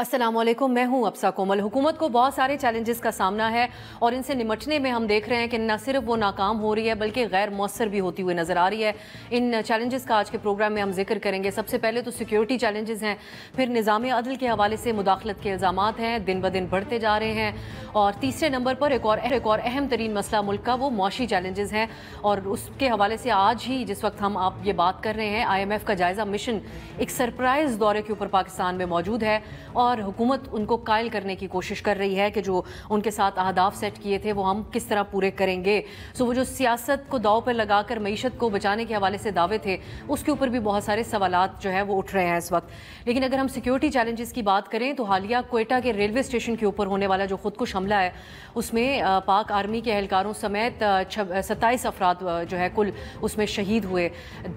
अस्सलामुअलैकुम, मैं हूं अफसा कोमल। हुकूमत को बहुत सारे चैलेंजेस का सामना है और इनसे निमटने में हम देख रहे हैं कि न सिर्फ वो नाकाम हो रही है बल्कि गैर मौसर भी होती हुई नज़र आ रही है। इन चैलेंजेस का आज के प्रोग्राम में हम जिक्र करेंगे। सबसे पहले तो सिक्योरिटी चैलेंजेस हैं, फिर निज़ाम अदल के हवाले से मुदाखलत के इल्ज़ाम हैं, दिन ब दिन बढ़ते जा रहे हैं, और तीसरे नंबर पर एक और अहम तरीन मसला मुल्क का वो मौशी चैलेंजेस हैं और उसके हवाले से आज ही जिस वक्त हम आप ये बात कर रहे हैं IMF का जायज़ा मिशन एक सरप्राइज़ दौरे के ऊपर पाकिस्तान में मौजूद है और हुकूमत उनको कायल करने की कोशिश कर रही है कि जो उनके साथ अहदाफ सेट किए थे वो हम किस तरह पूरे करेंगे। सो वो जो सियासत को दाव पर लगाकर मईशत को बचाने के हवाले से दावे थे उसके ऊपर भी बहुत सारे सवालात जो है वो उठ रहे हैं इस वक्त। लेकिन अगर हम सिक्योरिटी चैलेंजेस की बात करें तो हालिया क्वेटा के रेलवे स्टेशन के ऊपर होने वाला जो खुदकुश हमला है उसमें पाक आर्मी के एहलकारों समेत 27 अफराद जो है कुल उसमें शहीद हुए।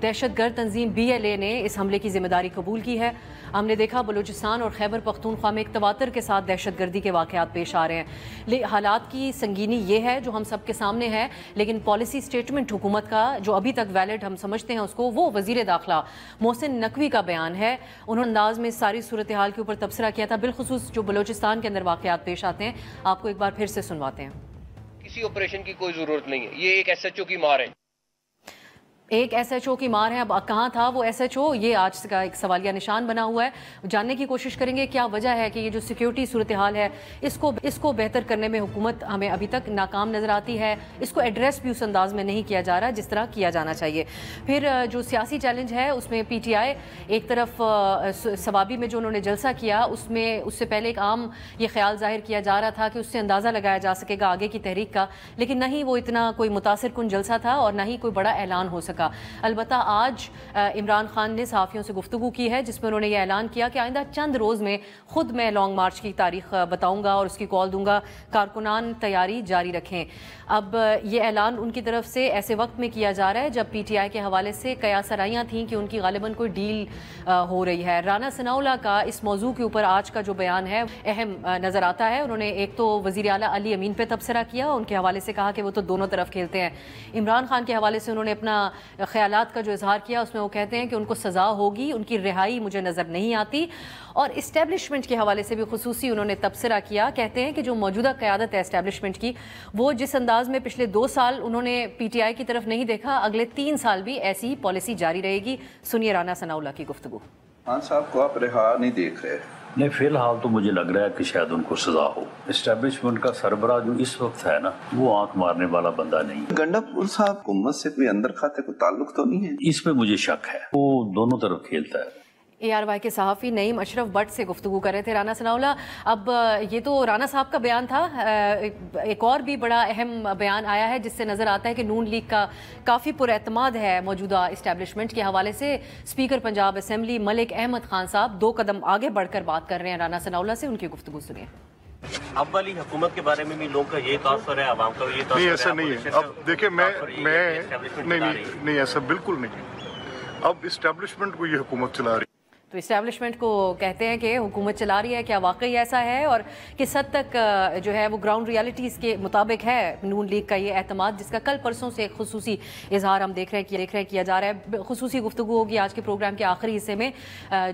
दहशतगर्द तंजीम BLA ने इस हमले की जिम्मेदारी कबूल की है। हमने देखा बलोचिस्तान और खैबर पख्तूनख्वा में एक तवातर के साथ दहशतगर्दी के वाक़यात पेश आ रहे हैं। हालात की संगीनी ये है जो हम सब के सामने है, लेकिन पॉलिसी स्टेटमेंट हुकूमत का जो अभी तक वैलिड हम समझते हैं उसको वो वज़ीर दाखिला मोहसिन नकवी का बयान है। उन्होंने अंदाज में सारी सूरत हाल के ऊपर तबसरा किया था, बिलखुसूस जो बलोचिस्तान के अंदर वाक़यात पेश आते हैं। आपको एक बार फिर से सुनवाते हैं। किसी ऑपरेशन की कोई ज़रूरत नहीं है, ये एक SHO की मार है, एक SHO की मार है। अब कहाँ था वो SHO, ये आज का एक सवालिया निशान बना हुआ है। जानने की कोशिश करेंगे क्या वजह है कि ये जो सिक्योरिटी सूरत हाल है इसको बेहतर करने में हुकूमत हमें अभी तक नाकाम नज़र आती है। इसको एड्रेस भी उस अंदाज में नहीं किया जा रहा जिस तरह किया जाना चाहिए। फिर जो सियासी चैलेंज है उसमें PTI एक तरफ स्वाबी में जो उन्होंने जलसा किया उसमें उससे पहले एक आम ये ख्याल जाहिर किया जा रहा था कि उससे अंदाज़ा लगाया जा सकेगा आगे की तहरीक का, लेकिन ना ही वो इतना कोई मुतासर कुन जलसा था और ना ही कोई बड़ा ऐलान हो सका। अलबत्ता आज इमरान खान ने सहाफ़ियों से गुफ्तगू की है जिसमें उन्होंने यह ऐलान किया कि आइंदा चंद रोज़ में खुद मैं लॉन्ग मार्च की तारीख बताऊंगा और उसकी कॉल दूंगा, कारकुनान तैयारी जारी रखें। अब यह ऐलान उनकी तरफ से ऐसे वक्त में किया जा रहा है जब PTI के हवाले से कयासराइयाँ थीं कि उनकी गालिबन कोई डील हो रही है। राना सनाउल्लाह का इस मौजू के ऊपर आज का जो बयान है अहम नज़र आता है। उन्होंने एक तो वज़ीर आला अली अमीन पर तबसरा किया, उनके हवाले से कहा कि वो तो दोनों तरफ खेलते हैं। इमरान खान के हवाले से उन्होंने अपना ख्यालात का जो इजहार किया उसमें वो कहते हैं कि उनको सज़ा होगी, उनकी रिहाई मुझे नज़र नहीं आती। और इस्टेब्लिशमेंट के हवाले से भी खुसूसी उन्होंने तबसरा किया, कहते हैं कि जो मौजूदा क़यादत है इस्टेब्लिशमेंट की वो जिस अंदाज़ में पिछले 2 साल उन्होंने PTI की तरफ नहीं देखा, अगले 3 साल भी ऐसी ही पॉलिसी जारी रहेगी। सुनिए राना सनाउल्लाह की गुफ्तगू। खान साहब को आप रिहा नहीं देख रहे? नहीं, फिलहाल तो मुझे लग रहा है कि शायद उनको सजा हो। एस्टेब्लिशमेंट का सरबराह जो इस वक्त है ना वो आंख मारने वाला बंदा नहीं। गंडापुर साहब हुकूमत से कोई अंदर खाते को ताल्लुक तो नहीं है? इस पे मुझे शक है, वो दोनों तरफ खेलता है। ARY के सहाफ़ी नईम अशरफ बट से गुफ्तगू कर रहे थे राना सनाउल्लाह। अब ये तो राना साहब का बयान था, एक और भी बड़ा अहम बयान आया है जिससे नज़र आता है कि नून लीग का काफ़ी पुरएतमाद है मौजूदा इस्टेब्लिशमेंट के हवाले से। स्पीकर पंजाब असम्बली मलिक अहमद खान साहब 2 कदम आगे बढ़कर बात कर रहे हैं राना सनाउल्लाह से, उनकी गुफ्तगू सुनिए। अब वाली हुकूमत के बारे में भी लोगों का ये तासर है, आवाम का ये तासर है। ऐसा नहीं है। अब देखिए मैं ऐसा बिल्कुल नहीं। अब इस्टेब्लिशमेंट को ये हुकूमत चला रही है तो इस्टेब्लिशमेंट को कहते हैं कि हुकूमत चला रही है। क्या वाकई ऐसा है और किस हद तक जो है वो ग्राउंड रियलिटीज़ के मुताबिक है नून लीग का ये एतमाद जिसका कल परसों से एक खुसूसी इजहार हम देख रहे हैं किया जा रहा है। खुसूसी गुफ्तगू होगी आज के प्रोग्राम के आखिरी हिस्से में।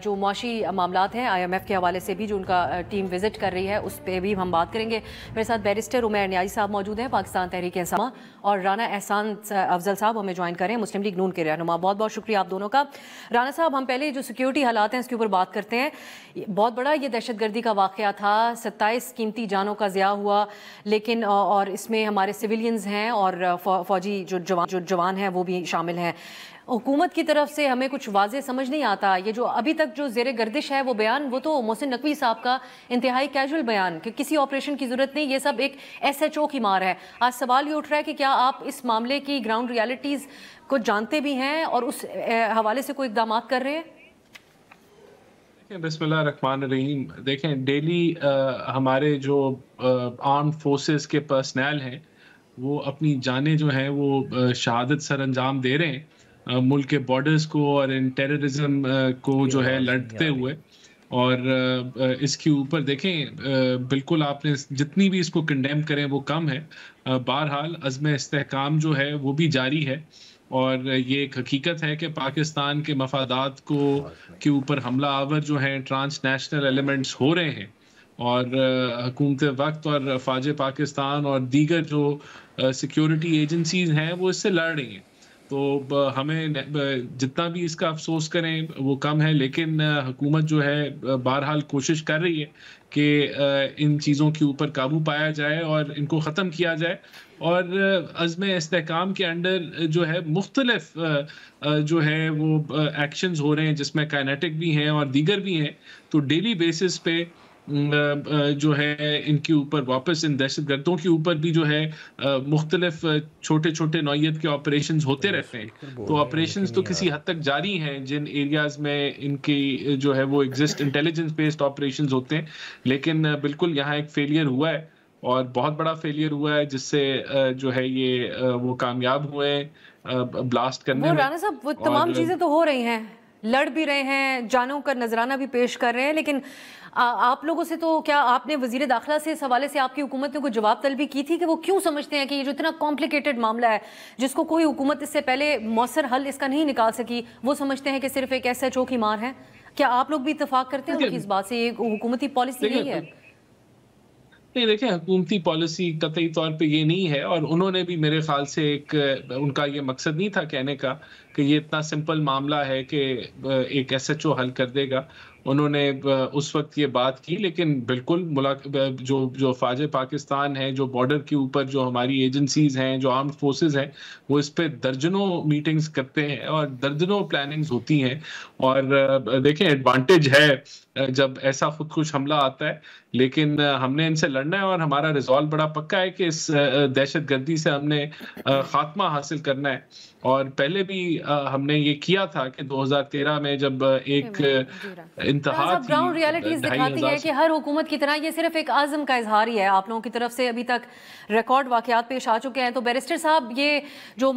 जो मुआशी मामलात हैं IMF के हवाले से भी जो उनका टीम विजिट कर रही है उस पर भी हम बात करेंगे। मेरे साथ बैरिस्टर उमर नियाजी साहब मौजूद हैं, पाकिस्तान तहरीक इंसाफ, और राना एहसान अफजल साहब हमें ज्वाइन करें, मुस्लिम लीग नून के रहनुमा। बहुत बहुत शुक्रिया आप दोनों का। राना साहब, हम पहले जो सिक्योरिटी हालात हैं इसके ऊपर बात करते हैं। बहुत बड़ा ये दहशतगर्दी का वाक़या था, 27 कीमती जानों का ज़िया हुआ, लेकिन और इसमें हमारे सिविलियंस हैं और फौजी जो जवान हैं वो भी शामिल हैं। हुकूमत की तरफ से हमें कुछ वाज़े समझ नहीं आता। ये जो अभी तक जो ज़ेरे गर्दिश है वो बयान, वो तो मोहसिन नकवी साहब का इंतहाई कैजुअल बयान कि किसी ऑपरेशन की ज़रूरत नहीं, ये सब एक SHO की मार है। आज सवाल ये उठ रहा है कि क्या आप इस मामले की ग्राउंड रियलिटीज़ को जानते भी हैं और उस हवाले से कोई इक़दाम कर रहे हैं? बिस्मिल्लाह रहमान रहीम। देखें, डेली हमारे जो आर्म फोर्सेस के पर्सनल हैं वो अपनी जानें जो हैं वो शहादत सर अंजाम दे रहे हैं मुल्क के बॉर्डर्स को और इन टेररिज्म को जो है लड़ते हुए, और इसके ऊपर देखें बिल्कुल आपने जितनी भी इसको कंडेम करें वो कम है। बहरहाल अज़्म इस्तेहकाम जो है वो भी जारी है और ये एक हकीकत है कि पाकिस्तान के मफादात को के ऊपर हमला आवर जो हैं ट्रांसनेशनल एलिमेंट्स हो रहे हैं और हुकूमत वक्त और अफवाज पाकिस्तान और दीगर जो सिक्योरिटी एजेंसीज हैं वो इससे लड़ रही हैं। तो हमें जितना भी इसका अफसोस करें वो कम है, लेकिन हुकूमत जो है बहरहाल कोशिश कर रही है कि इन चीज़ों के ऊपर काबू पाया जाए और इनको ख़त्म किया जाए। और अज़्म इस्तेहकाम के अंडर जो है मुख्तलिफ जो है वो एक्शंस हो रहे हैं जिसमें काइनेटिक भी हैं और दीगर भी हैं। तो डेली बेसिस पे जो है इनके ऊपर वापस इन दहशत गर्दों के ऊपर भी जो है मुख्तलिफ छोटे छोटे नौयत के ऑपरेशंस होते रहते हैं। तो ऑपरेशंस तो किसी हद तक जारी हैं जिन एरियाज में इनकी जो है वो एग्जिस्ट इंटेलिजेंस बेस्ड ऑपरेशंस होते हैं, लेकिन बिल्कुल यहाँ एक फेलियर हुआ है और बहुत बड़ा फेलियर हुआ है जिससे जो है ये वो कामयाब हुए ब्लास्ट करने में। राणा साहब वो तमाम चीज़ें तो हो रही हैं, लड़ भी रहे हैं, जानों का नजराना भी पेश कर रहे हैं, लेकिन आप लोगों से तो क्या आपने वजीर दाखिला से इस हवाले से आपकी हुकूमत ने कोई जवाब तलबी की थी कि वो क्यों समझते हैं कि ये जो इतना कॉम्प्लिकेटेड मामला है जिसको कोई हुकूमत इससे पहले मौसर हल इसका नहीं निकाल सकी, वो समझते हैं कि सिर्फ एक SHO की मार है? क्या आप लोग भी इतफाक करते हैं इस बात से, ये हुकूमती पॉलिसी नहीं है? नहीं देखिए, हुकूमती पॉलिसी कतई तौर पे ये नहीं है और उन्होंने भी मेरे ख्याल से एक उनका ये मकसद नहीं था कहने का कि ये इतना सिंपल मामला है कि एक SHO हल कर देगा। उन्होंने उस वक्त ये बात की, लेकिन बिल्कुल जो फाजे पाकिस्तान है, जो बॉर्डर के ऊपर जो हमारी एजेंसीज हैं, जो आर्म्ड फोर्सेस हैं, वो इस पे दर्जनों मीटिंग्स करते हैं और दर्जनों प्लानिंग्स होती हैं। और देखें एडवांटेज है जब ऐसा खुदकुश हमला आता है, लेकिन हमने इनसे लड़ना है और हमारा रिजॉल्व बड़ा पक्का है कि इस दहशतगर्दी से हमने खात्मा हासिल करना है। और पहले भी हमने ये किया था कि 2013 में जब एक इंतहा थी, ग्राउंड रियलिटीज दिखाती है कि हर हुकूमत की तरह ये सिर्फ एक आज़म का इजहार ही है। आप लोगों की तरफ से अभी तक रिकॉर्ड वाकयात पेश आ चुके हैं। तो बैरिस्टर साहब, ये जो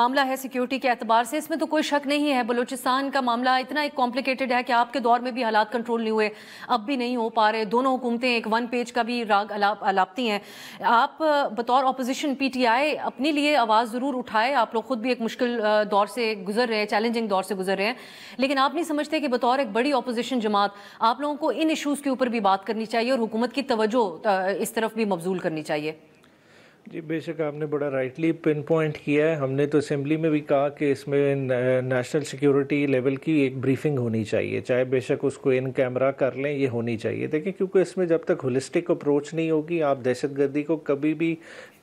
मामला है सिक्योरिटी के एतबार से इसमें तो कोई शक नहीं है, बलूचिस्तान का मामला इतना एक कॉम्प्लिकेटेड है कि आपके दौर में भी हालात कंट्रोल नहीं हुए, अब भी नहीं हो पा रहे, दोनों हुकूमतें एक वन पेज का भी राग अलापती हैं। आप बतौर अपोजिशन PTI अपने लिए आवाज़ ज़रूर उठाए, आप लोग खुद भी एक मुश्किल दौर से गुजर रहे हैं, चैलेंजिंग दौर से गुजर रहे हैं, लेकिन आप नहीं समझते कि बतौर एक बड़ी ऑपोजिशन जमात आप लोगों को इन इश्यूज़ के ऊपर भी बात करनी चाहिए और हुकूमत की तवज्जो इस तरफ भी मबजूल करनी चाहिए? जी बेशक, आपने बड़ा राइटली पिन पॉइंट किया है। हमने तो असेंबली में भी कहा कि इसमें नेशनल सिक्योरिटी लेवल की एक ब्रीफिंग होनी चाहिए, चाहे बेशक उसको इन कैमरा कर लें, ये होनी चाहिए। देखिए, क्योंकि इसमें जब तक होलिस्टिक अप्रोच नहीं होगी आप दहशतगर्दी को कभी भी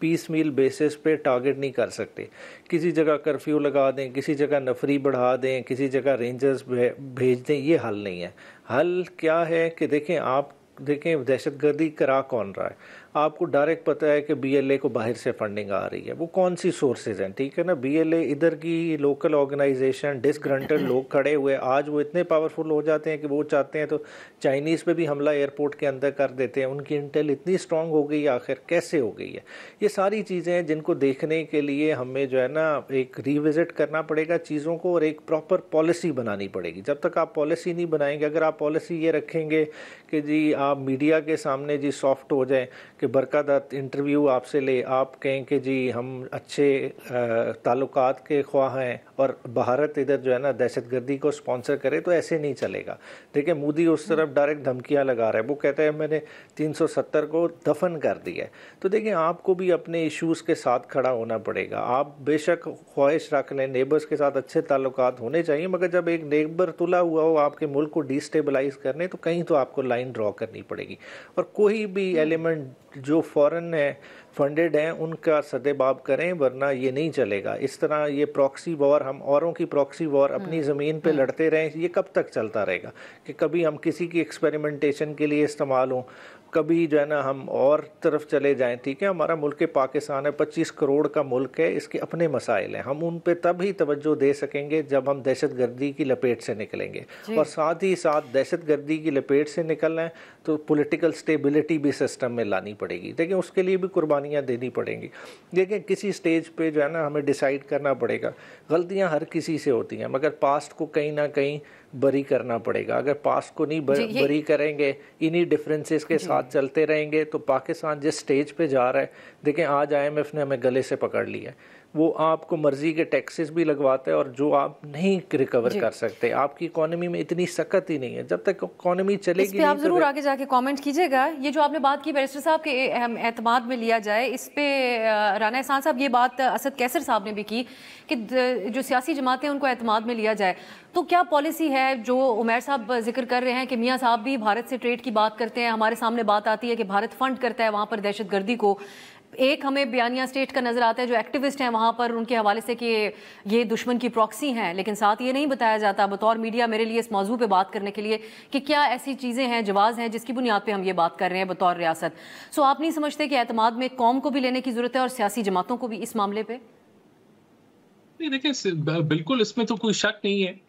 पीस मील बेसिस पे टारगेट नहीं कर सकते। किसी जगह कर्फ्यू लगा दें, किसी जगह नफरी बढ़ा दें, किसी जगह रेंजर्स भेज दें, ये हल नहीं है। हल क्या है कि देखें, आप देखें दहशतगर्दी करा कौन रहा है। आपको डायरेक्ट पता है कि BLA को बाहर से फंडिंग आ रही है, वो कौन सी सोर्सेज हैं, ठीक है ना। BLA इधर की लोकल ऑर्गेनाइजेशन, डिसग्रंटल्ड लोग खड़े हुए, आज वो इतने पावरफुल हो जाते हैं कि वो चाहते हैं तो चाइनीज़ पे भी हमला एयरपोर्ट के अंदर कर देते हैं। उनकी इंटेल इतनी स्ट्रॉन्ग हो गई, आखिर कैसे हो गई है। ये सारी चीज़ें हैं जिनको देखने के लिए हमें जो है ना एक रिविज़िट करना पड़ेगा चीज़ों को और एक प्रॉपर पॉलिसी बनानी पड़ेगी। जब तक आप पॉलिसी नहीं बनाएंगे, अगर आप पॉलिसी ये रखेंगे कि जी आप मीडिया के सामने जी सॉफ्ट हो जाएँ कि बरकत इंटरव्यू आपसे ले, आप कहें कि जी हम अच्छे ताल्लुकात के ख्वाह हैं और भारत इधर जो है ना दहशतगर्दी को स्पॉन्सर करे, तो ऐसे नहीं चलेगा। देखिए मोदी उस तरफ डायरेक्ट धमकियां लगा रहा है, वो कहता है मैंने 370 को दफन कर दिया है। तो देखिए आपको भी अपने इश्यूज़ के साथ खड़ा होना पड़ेगा। आप बेशक ख्वाहिश रख लें, नेबर्स के साथ अच्छे ताल्लुकात होने चाहिए, मगर जब एक नेबर तुला हुआ हो आपके मुल्क को डिस्टेबलाइज करने, तो कहीं तो आपको लाइन ड्रॉ करनी पड़ेगी। और कोई भी एलिमेंट जो फॉरेन है फंडेड हैं उनका सदेबाब करें, वरना ये नहीं चलेगा। इस तरह ये प्रॉक्सी वॉर, हम औरों की प्रॉक्सी वॉर अपनी ज़मीन पे लड़ते रहें, ये कब तक चलता रहेगा कि कभी हम किसी की एक्सपेरिमेंटेशन के लिए इस्तेमाल हों, कभी जो है ना हम और तरफ चले जाएं। ठीक है, हमारा मुल्क पाकिस्तान है, 25 करोड़ का मुल्क है, इसके अपने मसाइल हैं। हम उन पे तब ही तवज्जो दे सकेंगे जब हम दहशतगर्दी की लपेट से निकलेंगे, और साथ ही साथ दहशतगर्दी की लपेट से निकलना है तो पॉलिटिकल स्टेबिलिटी भी सिस्टम में लानी पड़ेगी। देखिए उसके लिए भी कुर्बानियाँ देनी पड़ेंगी। देखिए किसी स्टेज पर जो है ना हमें डिसाइड करना पड़ेगा, गलतियाँ हर किसी से होती हैं, मगर पास्ट को कहीं ना कहीं बरी करना पड़ेगा। अगर पास को नहीं बरी करेंगे, इन्हीं डिफरेंसेस के साथ चलते रहेंगे तो पाकिस्तान जिस स्टेज पे जा रहा है, देखें आज IMF ने हमें गले से पकड़ लिया है, वो आपको मर्जी के टैक्सेस भी लगवाते हैं और जो आप नहीं रिकवर कर सकते। आपकी इकोनॉमी में इतनी सख्त ही नहीं है, जब तक इकोनॉमी चलेगी इस पे आप जरूर आगे जाके कमेंट कीजिएगा। ये जो आपने बात की बैरिस्टर साहब के एतमाद में लिया जाए, इस पे राना एहसान साहब, ये बात असद कैसर साहब ने भी की कि जो सियासी जमातें हैं उनको एतमाद में लिया जाए, तो क्या पॉलिसी है जो उमैर साहब जिक्र कर रहे हैं कि मियाँ साहब भी भारत से ट्रेड की बात करते हैं, हमारे सामने बात आती है कि भारत फंड करता है वहाँ पर दहशतगर्दी को, एक हमें बयानिया स्टेट का नज़र आता है जो एक्टिविस्ट हैं वहाँ पर उनके हवाले से कि ये दुश्मन की प्रॉक्सी हैं, लेकिन साथ ये नहीं बताया जाता बतौर मीडिया मेरे लिए इस मौजू पे बात करने के लिए कि क्या ऐसी चीज़ें हैं, जवाज़ हैं जिसकी बुनियाद पे हम ये बात कर रहे हैं बतौर रियासत। सो आप नहीं समझते कि एतमाद में कौम को भी लेने की ज़रूरत है और सियासी जमातों को भी इस मामले पर? नहीं देखिए, बिल्कुल इसमें तो कोई शक नहीं है,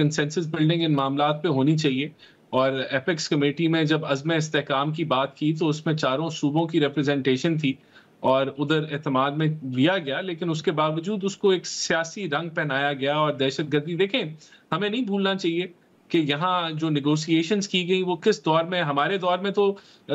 कंसेंसस बिल्डिंग इन मामलों पे होनी चाहिए। और एपेक्स कमेटी में जब अज़्म इस्तेहकाम की बात की तो उसमें चारों सूबों की रिप्रेजेंटेशन थी और उधर एतमाद में लिया गया, लेकिन उसके बावजूद उसको एक सियासी रंग पहनाया गया और दहशतगर्दी। देखें, हमें नहीं भूलना चाहिए कि यहाँ जो निगोशिएशंस की गई वो किस दौर में, हमारे दौर में तो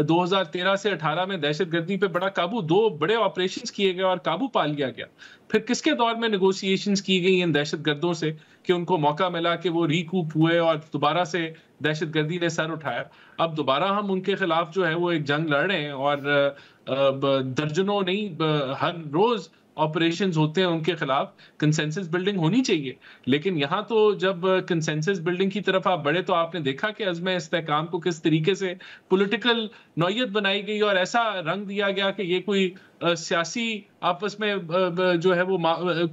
2013 से 18 में दहशतगर्दी पे बड़ा काबू, दो बड़े ऑपरेशंस किए गए और काबू पा लिया गया। फिर किसके दौर में निगोशिएशंस की गई इन दहशतगर्दों से कि उनको मौका मिला कि वो रिकूप हुए और दोबारा से दहशतगर्दी ने सर उठाया। अब दोबारा हम उनके खिलाफ जो है वो एक जंग लड़ रहे हैं और दर्जनों नहीं हर रोज ऑपरेशंस होते हैं उनके खिलाफ। कंसेंसस बिल्डिंग होनी चाहिए, लेकिन यहाँ तो जब कंसेंसस बिल्डिंग की तरफ आप बढ़े तो आपने देखा कि अज़्म इस्तेहकाम को किस तरीके से पॉलिटिकल नौयत बनाई गई और ऐसा रंग दिया गया कि ये कोई सियासी आपस में जो है वो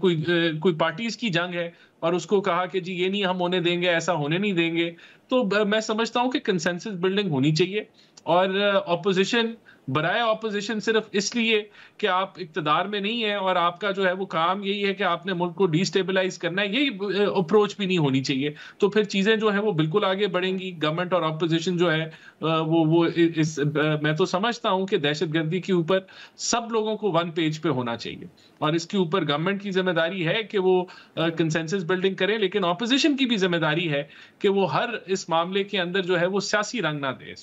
कोई पार्टीज की जंग है और उसको कहा कि जी ये नहीं हम होने देंगे, ऐसा होने नहीं देंगे। तो मैं समझता हूँ कि कंसेंसस बिल्डिंग होनी चाहिए और ऑपोजिशन बराए ऑपोजिशन सिर्फ इसलिए कि आप इकतदार में नहीं है और आपका जो है वो काम यही है कि आपने मुल्क को डिस्टेबलाइज करना है, यही अप्रोच भी नहीं होनी चाहिए। तो फिर चीज़ें जो है वो बिल्कुल आगे बढ़ेंगी। गवर्नमेंट और ऑपोजिशन जो है वो इस मैं तो समझता हूँ कि दहशतगर्दी के ऊपर सब लोगों को वन पेज पे होना चाहिए और इसके ऊपर गवर्नमेंट की जिम्मेदारी है कि वो कंसेंसस बिल्डिंग करें, लेकिन ऑपोजिशन की भी जिम्मेदारी है कि वो हर इस मामले के अंदर जो है वो सियासी रंग ना दे।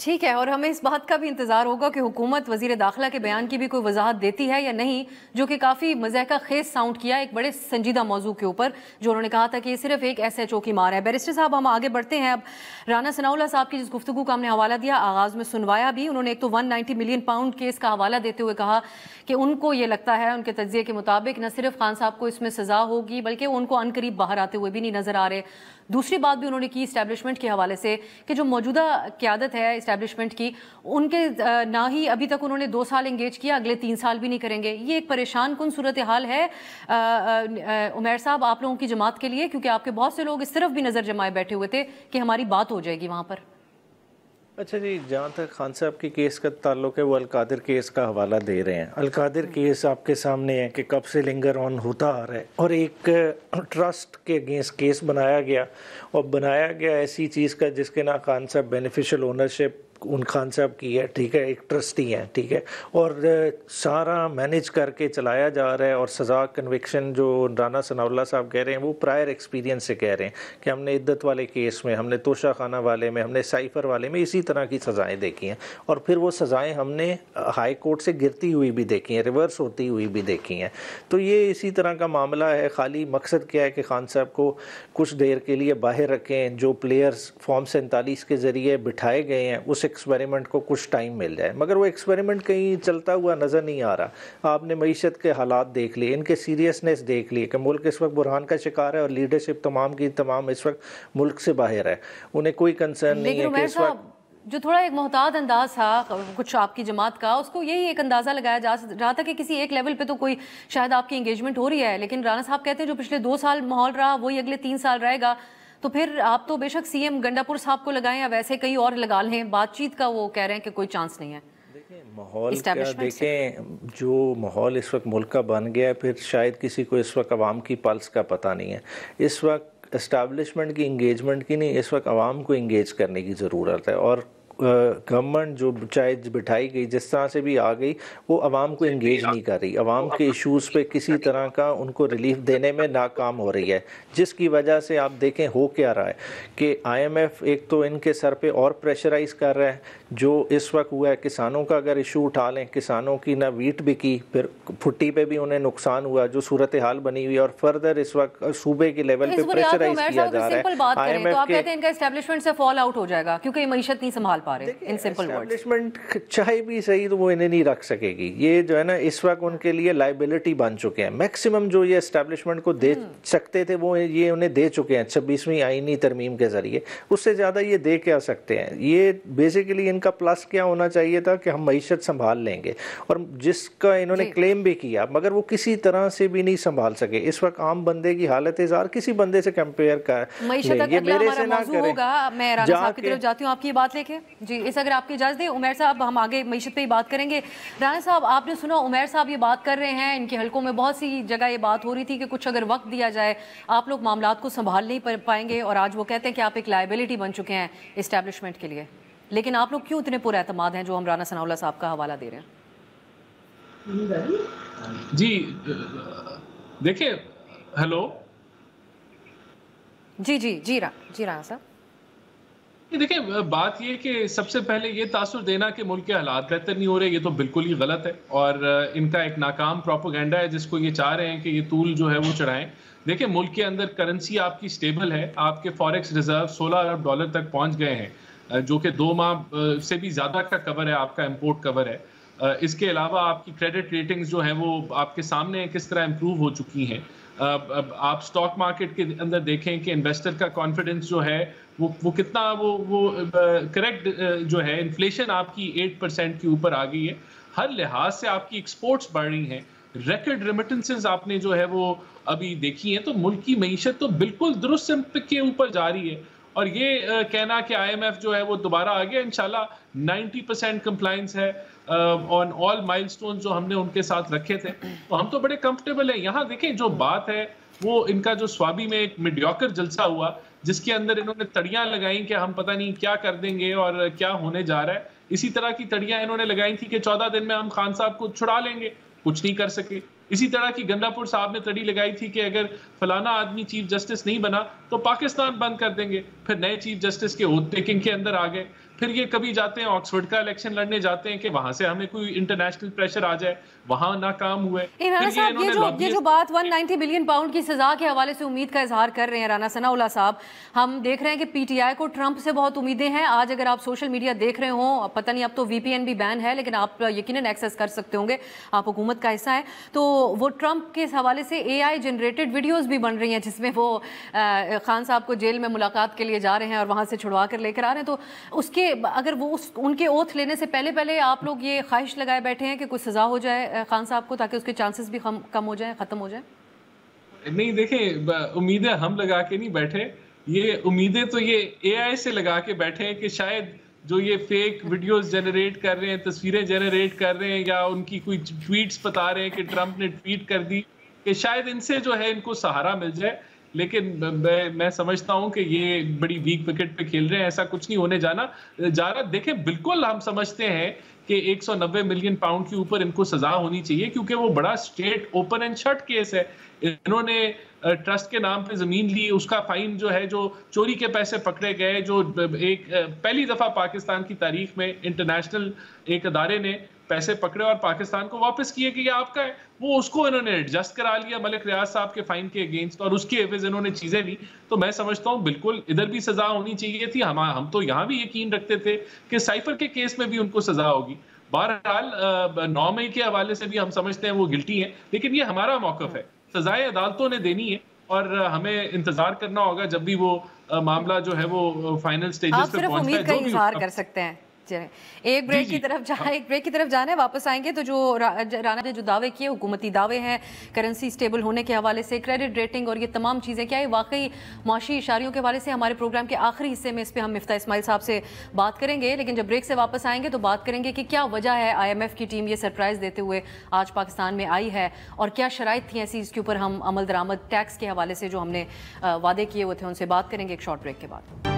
ठीक है, और हमें इस बात का भी इंतज़ार होगा कि हुकूमत वज़ीर दाखिला के बयान की भी कोई वजाहत देती है या नहीं, जो कि काफ़ी मज़ाका खेस साउंड किया एक बड़े संजीदा मौजू के ऊपर, जो उन्होंने कहा था कि ये सिर्फ एक SHO की मार है। बैरिस्टर साहब, हम आगे बढ़ते हैं। अब राना सनाउल्लाह साहब की जिस गुफ्तगू का हमने हवाला दिया, आगाज़ में सुनवाया भी, उन्होंने एक तो 190 मिलियन पाउंड केस का हवाला देते हुए कहा कि उनको ये लगता है, उनके तजिए के मुताबिक न सिर्फ खान साहब को इसमें सज़ा होगी बल्कि उनको अनकरीब बाहर आते हुए भी नहीं नज़र आ रहे। दूसरी बात भी उन्होंने की इस्टेब्लिशमेंट के हवाले से कि जो मौजूदा क़यादत है इस्टेब्लिशमेंट की, उनके ना ही अभी तक उन्होंने 2 साल इंगेज किया, अगले 3 साल भी नहीं करेंगे। ये एक परेशान कुन सूरत हाल है उमैर साहब आप लोगों की जमात के लिए, क्योंकि आपके बहुत से लोग इस तरफ भी नज़र जमाए बैठे हुए थे कि हमारी बात हो जाएगी वहाँ पर। अच्छा जी, जहाँ तक खान साहब के केस का ताल्लुक है, वो अलकादिर केस का हवाला दे रहे हैं। अलकादिर केस आपके सामने है कि कब से लिंगर ऑन होता आ रहा है और एक ट्रस्ट के अगेंस्ट केस बनाया गया और बनाया गया ऐसी चीज़ का जिसके ना खान साहब बेनिफिशियल ओनरशिप उन खान साहब की है, ठीक है, एक ट्रस्टी है, ठीक है, और सारा मैनेज करके चलाया जा रहा है। और सज़ा कन्विक्शन जो राना सनाउल्लाह साहब कह रहे हैं वो प्रायर एक्सपीरियंस से कह रहे हैं कि हमने इद्दत वाले केस में, हमने तोशा खाना वाले में, हमने साइफर वाले में इसी तरह की सज़ाएँ देखी हैं और फिर वो सज़ाएँ हमने हाई कोर्ट से गिरती हुई भी देखी हैं, रिवर्स होती हुई भी देखी हैं। तो ये इसी तरह का मामला है। खाली मकसद क्या है कि खान साहब को कुछ देर के लिए बाहर रखें, जो प्लेयर्स फॉर्म 47 के ज़रिए बिठाए गए हैं उस एक्सपेरिमेंट को कुछ टाइम मिल जाए, मगर वो एक्सपेरिमेंट कहीं चलता हुआ नज़र नहीं आ रहा। आपने मईशत के हालात देख लिए, इनके सीरियसनेस देख लिए कि मुल्क इस वक्त बुरहान का शिकार है और लीडरशिप तमाम की तमाम इस वक्त मुल्क से बाहर है, उन्हें कोई कंसर्न नहीं है कि इस वक्त जो थोड़ा एक मोहताद अंदाज था कुछ आपकी जमात का, उसको यही एक अंदाज़ा लगाया जा रहा था कि किसी एक लेवल पे तो कोई शायद आपकी इंगेजमेंट हो रही है, लेकिन राना साहब कहते हैं जो पिछले 2 साल माहौल रहा वही अगले 3 साल रहेगा। तो फिर आप तो बेशक CM गंडापुर साहब को लगाएं या वैसे कहीं और लगा लें, बातचीत का वो कह रहे हैं कि कोई चांस नहीं है। माहौल क्या देखें, जो माहौल इस वक्त मुल्क का बन गया है, फिर शायद किसी को इस वक्त आवाम की पल्स का पता नहीं है। इस वक्त इस्टेब्लिशमेंट की इंगेजमेंट की नहीं, इस वक्त आवाम को इंगेज करने की ज़रूरत है और गवर्नमेंट जो चाहे बिठाई गई जिस तरह से भी आ गई वो आवाम को इंगेज नहीं कर रही, आवाम के इश्यूज़ पे किसी तरह का उनको रिलीफ देने में नाकाम हो रही है, जिसकी वजह से आप देखें हो क्या रहा है कि आईएमएफ एक तो इनके सर पे और प्रेशराइज़ कर रहा है। जो इस वक्त हुआ है किसानों का अगर इशू उठा लें, किसानों की ना वीट बिकी, फिर भुट्टी पे भी उन्हें नुकसान हुआ, जो सूरत हाल बनी हुई है और फर्दर इस वक्त सूबे के लेवल पे प्रेशराइज़ किया जा रहा है। IMF क्योंकि मईशत नहीं संभाल पा रहे, इन सिंपल वर्ड्स एस्टैब्लिशमेंट चाहे भी सही तो वो इन्हें नहीं रख सकेगी, ये जो है ना इस वक्त उनके लिए लाइबिलिटी बन चुके हैं। मैक्सिमम जो ये एस्टैब्लिशमेंट को दे सकते थे वो ये उन्हें दे चुके हैं 26वीं आईनी तरमीम के जरिए, उससे ज़्यादा ये दे क्या सकते हैं। ये बेसिकली इनका प्लस क्या होना चाहिए था कि हम मईशत संभाल लेंगे, और जिसका इन्होंने क्लेम भी किया मगर वो किसी तरह से भी नहीं संभाल सके। इस वक्त आम बंदे की हालत इजार किसी बंदे से कंपेयर कर मेरे से ना करें। मैं राणा साहब की तरफ जाती हूँ आपकी बात लेके जी, इस अगर आपकी इजाज़त दें उमर साहब, हम आगे मईशत पे ही बात करेंगे। राणा साहब आपने सुना उमर साहब ये बात कर रहे हैं, इनके हलकों में बहुत सी जगह ये बात हो रही थी कि कुछ अगर वक्त दिया जाए आप लोग मामलात को संभाल नहीं पाएंगे, और आज वो कहते हैं कि आप एक लाइबिलिटी बन चुके हैं इस्टेब्लिशमेंट के लिए, लेकिन आप लोग क्यों इतने पुरे एतमाद हैं जो हम राणा सनाउल्ला साहब का हवाला दे रहे हैं? जी देखिए, हेलो जी जी जी जी राणा साहब देखिए, बात ये कि सबसे पहले ये तासुर देना कि मुल्क के हालात बेहतर नहीं हो रहे, ये तो बिल्कुल ही गलत है, और इनका एक नाकाम प्रोपोगेंडा है जिसको ये चाह रहे हैं कि ये तूल जो है वो चढ़ाएं। देखिए मुल्क के अंदर करेंसी आपकी स्टेबल है, आपके फॉरेक्स रिजर्व 16 अरब डॉलर तक पहुंच गए हैं, जो कि 2 माह से भी ज़्यादा का कवर है, आपका इम्पोर्ट कवर है। इसके अलावा आपकी क्रेडिट रेटिंग्स जो हैं वो आपके सामने किस तरह इम्प्रूव हो चुकी हैं। आप स्टॉक मार्केट के अंदर देखें कि इन्वेस्टर का कॉन्फिडेंस जो है वो कितना वो करेक्ट जो है, इन्फ्लेशन आपकी 8% के ऊपर आ गई है, हर लिहाज से आपकी एक्सपोर्ट्स बढ़ रही हैं, रिकॉर्ड रेमिटेंसेस आपने जो है वो अभी देखी हैं, तो मुल्क की मईशत तो बिल्कुल दुरुस्त सिम्त के ऊपर जा रही है। और ये कहना कि आईएमएफ जो है वो दोबारा आ गया, इंशाल्लाह 90% कंप्लाइंस है ऑन ऑल माइलस्टोन जो हमने उनके साथ रखे थे, तो हम तो बड़े कंफर्टेबल हैं। यहाँ देखें जो बात है वो इनका जो स्वाबी में एक मिडियोकर जलसा हुआ जिसके अंदर इन्होंने तड़ियाँ लगाई कि हम पता नहीं क्या कर देंगे और क्या होने जा रहा है, इसी तरह की तड़ियाँ इन्होंने लगाई थी कि 14 दिन में हम खान साहब को छुड़ा लेंगे, कुछ नहीं कर सके। इसी तरह की गंडापुर साहब ने तड़ी लगाई थी कि अगर फलाना आदमी चीफ जस्टिस नहीं बना तो पाकिस्तान बंद कर देंगे, फिर नए चीफ जस्टिस के ओथ टेकिंग के अंदर आ गए, फिर ये कभी जाते हैं ऑक्सफोर्ड का इलेक्शन लड़ने जाते हैं कि वहां से हमें कोई इंटरनेशनल प्रेशर आ जाए, वहां नाकाम हुए। ये जो बात 190 बिलियन पाउंड की सजा के हवाले से उम्मीद का इजहार कर रहे हैं राणा सनाउल्ला साहब, हम देख रहे हैं कि पीटीआई को ट्रंप से बहुत उम्मीदें हैं। आज अगर आप सोशल मीडिया देख रहे हो, पता नहीं अब तो VPN भी बैन है, लेकिन आप यकीनन एक्सेस कर सकते होंगे, आप हुकूमत का हिस्सा है, तो वो ट्रंप के हवाले से AI जनरेटेड वीडियोज भी बन रही हैं जिसमें वो खान साहब को जेल में मुलाकात के लिए जा रहे हैं और वहां से छुड़वा कर लेकर आ रहे हैं। तो उसके अगर वो उनके ओथ लेने से पहले पहले आप लोग ये ख्वाहिश लगाए बैठे हैं कि कुछ सजा हो जाए खान साहब को ताकि उसके चांसेस भी कम हो जाए, खत्म हो जाए। नहीं देखें, उम्मीदें हम लगा के नहीं बैठे, ये उम्मीदें तो ये AI से लगा के बैठे हैं कि शायद जो ये फेक वीडियोस जनरेट कर रहे हैं, तस्वीरें जनरेट कर रहे हैं, या उनकी कोई ट्वीट्स बता रहे हैं कि ट्रंप ने ट्वीट कर दी, कि शायद इनसे जो है इनको सहारा मिल जाए। लेकिन मैं समझता हूं कि ये बड़ी वीक विकेट पे खेल रहे हैं, ऐसा कुछ नहीं होने जाना जा रहा। देखें बिल्कुल हम समझते हैं कि 190 मिलियन पाउंड के ऊपर इनको सजा होनी चाहिए क्योंकि वो बड़ा straight open and shut case है। इन्होंने ट्रस्ट के नाम पे जमीन ली, उसका फाइन जो है, जो चोरी के पैसे पकड़े गए, जो एक पहली दफ़ा पाकिस्तान की तारीख में इंटरनेशनल एक अदारे ने पैसे पकड़े और पाकिस्तान को वापस किए कि ये आपका है, वो उसको इन्होंने एडजस्ट करा लिया मलिक रियाज साहब के फाइन के अगेंस्ट, और उसके एवज इन्होंने चीज़ें ली। तो मैं समझता हूँ बिल्कुल इधर भी सज़ा होनी चाहिए थी। हम तो यहाँ भी यकीन रखते थे कि साइफर के केस में भी उनको सज़ा होगी। बहरहाल 9 मई के हवाले से भी हम समझते हैं वो गिल्टी है, लेकिन ये हमारा मौकफ है, सज़ाएँ अदालतों ने देनी है और हमें इंतजार करना होगा जब भी वो मामला जो है वो फाइनल स्टेजेस पे पहुंचता है। कर सकते हैं एक ब्रेक की तरफ जाने वापस आएंगे तो जो राणा ने जो दावे किए, हुकूमती दावे हैं करेंसी स्टेबल होने के हवाले से, क्रेडिट रेटिंग और ये तमाम चीज़ें, क्या ये वाकई माशी इशारियों के हवाले से हमारे प्रोग्राम के आखिरी हिस्से में इस पर हम मिफ्ता इस्माइल साहब से बात करेंगे। लेकिन जब ब्रेक से वापस आएंगे तो बात करेंगे कि क्या वजह है IMF की टीम ये सरप्राइज़ देते हुए आज पाकिस्तान में आई है और क्या शराइत थी ऐसी, इसके ऊपर हम अमल दरामद टैक्स के हवाले से जो हमने वादे किए हुए थे उनसे बात करेंगे एक शॉर्ट ब्रेक के बाद।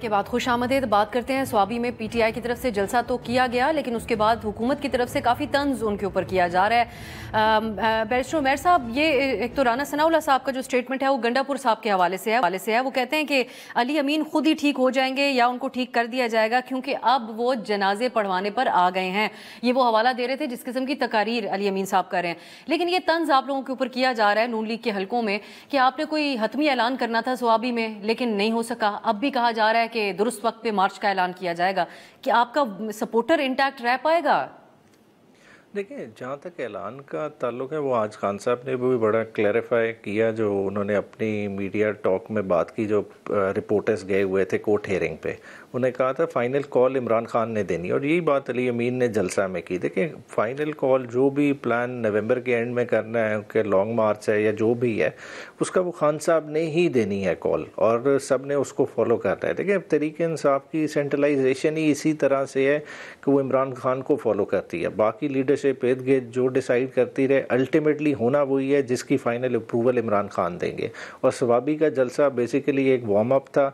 के बाद खुश आमदेद। बात करते हैं स्वाबी में पीटीआई की तरफ से जलसा तो किया गया, लेकिन उसके बाद हुकूमत की तरफ से काफ़ी तंज उनके ऊपर किया जा रहा है। बैरिस्टर उमर साहब, ये एक तो राना सनाउल्लाह साहब का जो स्टेटमेंट है वो गंडापुर साहब के हवाले से है। वो कहते हैं कि अली अमीन खुद ही ठीक हो जाएंगे या उनको ठीक कर दिया जाएगा क्योंकि अब वो जनाजे पढ़वाने पर आ गए हैं। ये वो हवाला दे रहे थे जिस किस्म की तकारीर अली अमीन साहब कर रहे हैं। लेकिन ये तंज आप लोगों के ऊपर किया जा रहा है नून लीग के हलकों में कि आपने कोई हतमी ऐलान करना था स्वाबी में लेकिन नहीं हो सका। अब भी कहा जा रहा है कि दुरुस्त वक्त पे मार्च का ऐलान किया जाएगा। कि आपका सपोर्टर इंटैक्ट रह पाएगा? देखिए, जहाँ तक ऐलान का ताल्लुक है वो आज खान साहब ने भी बड़ा क्लैरिफाई किया, जो उन्होंने अपनी मीडिया टॉक में बात की। जो रिपोर्टर्स गए हुए थे कोर्ट हेयरिंग पे, उन्हें कहा था फाइनल कॉल इमरान खान ने देनी, और यही बात अली अमीन ने जलसा में की। देखिए, फाइनल कॉल जो भी प्लान नवंबर के एंड में करना है, उनके लॉन्ग मार्च है या जो भी है, उसका वो खान साहब ने ही देनी है कॉल, और सब ने उसको फॉलो करना है। देखिए, तहरीक इंसाफ की सेंट्रलाइजेशन ही इसी तरह से है कि वो इमरान खान को फॉलो करती है। बाकी लीडरशिप पेदगे जो डिसाइड करती रहे, अल्टीमेटली होना वही है जिसकी फाइनल अप्रूवल इमरान खान देंगे। और स्वाबी का जलसा बेसिकली एक वार्म अप था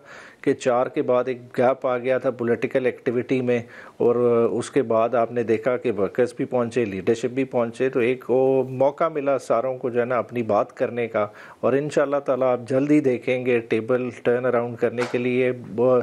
कि 4 के बाद एक गैप आ गया था पॉलिटिकल एक्टिविटी में, और उसके बाद आपने देखा कि वर्कर्स भी पहुंचे, लीडरशिप भी पहुंचे, तो एक वो मौका मिला सारों को जो है ना अपनी बात करने का। और इंशाल्लाह ताला आप जल्दी देखेंगे टेबल टर्न अराउंड करने के लिए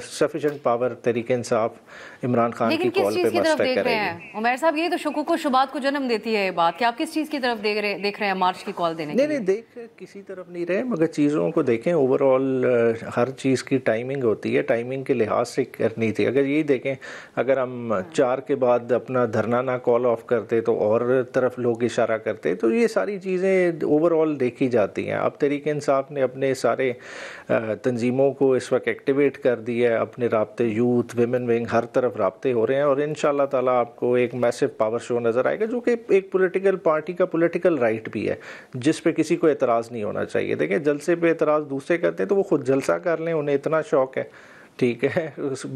सफिशेंट पावर तरीके इंसाफ इमरान खान की कॉल पे मस्तक करेगी। उमर साहब, ये तो शकुक को शुबात को जन्म देती है बात कि आप किस चीज़ की तरफ देख रहे हैं मार्च की कॉल देने? नहीं, देख किसी तरफ नहीं रहे, मगर चीज़ों को देखें ओवरऑल। हर चीज़ की टाइमिंग होती है, टाइमिंग के लिहाज से करनी थी। अगर यही देखें, अगर हम 4 के बाद अपना धरना ना कॉल ऑफ करते तो और तरफ लोग इशारा करते, तो ये सारी चीज़ें ओवरऑल देखी जाती हैं। अब तहरीक इंसाफ ने अपने सारे तंजीमों को इस वक्त एक्टिवेट कर दिया है, अपने राब्ते यूथ विमेन विंग हर तरफ राब्ते हो रहे हैं, और इंशाल्लाह ताला आपको एक मैसिव पावर शो नज़र आएगा, जो कि एक पॉलिटिकल पार्टी का पॉलिटिकल राइट भी है जिस पर किसी को एतराज़ नहीं होना चाहिए। देखिए, जलसे पर एतराज़ दूसरे करते हैं तो वो खुद जलसा कर लें, उन्हें इतना शौक है, ठीक है,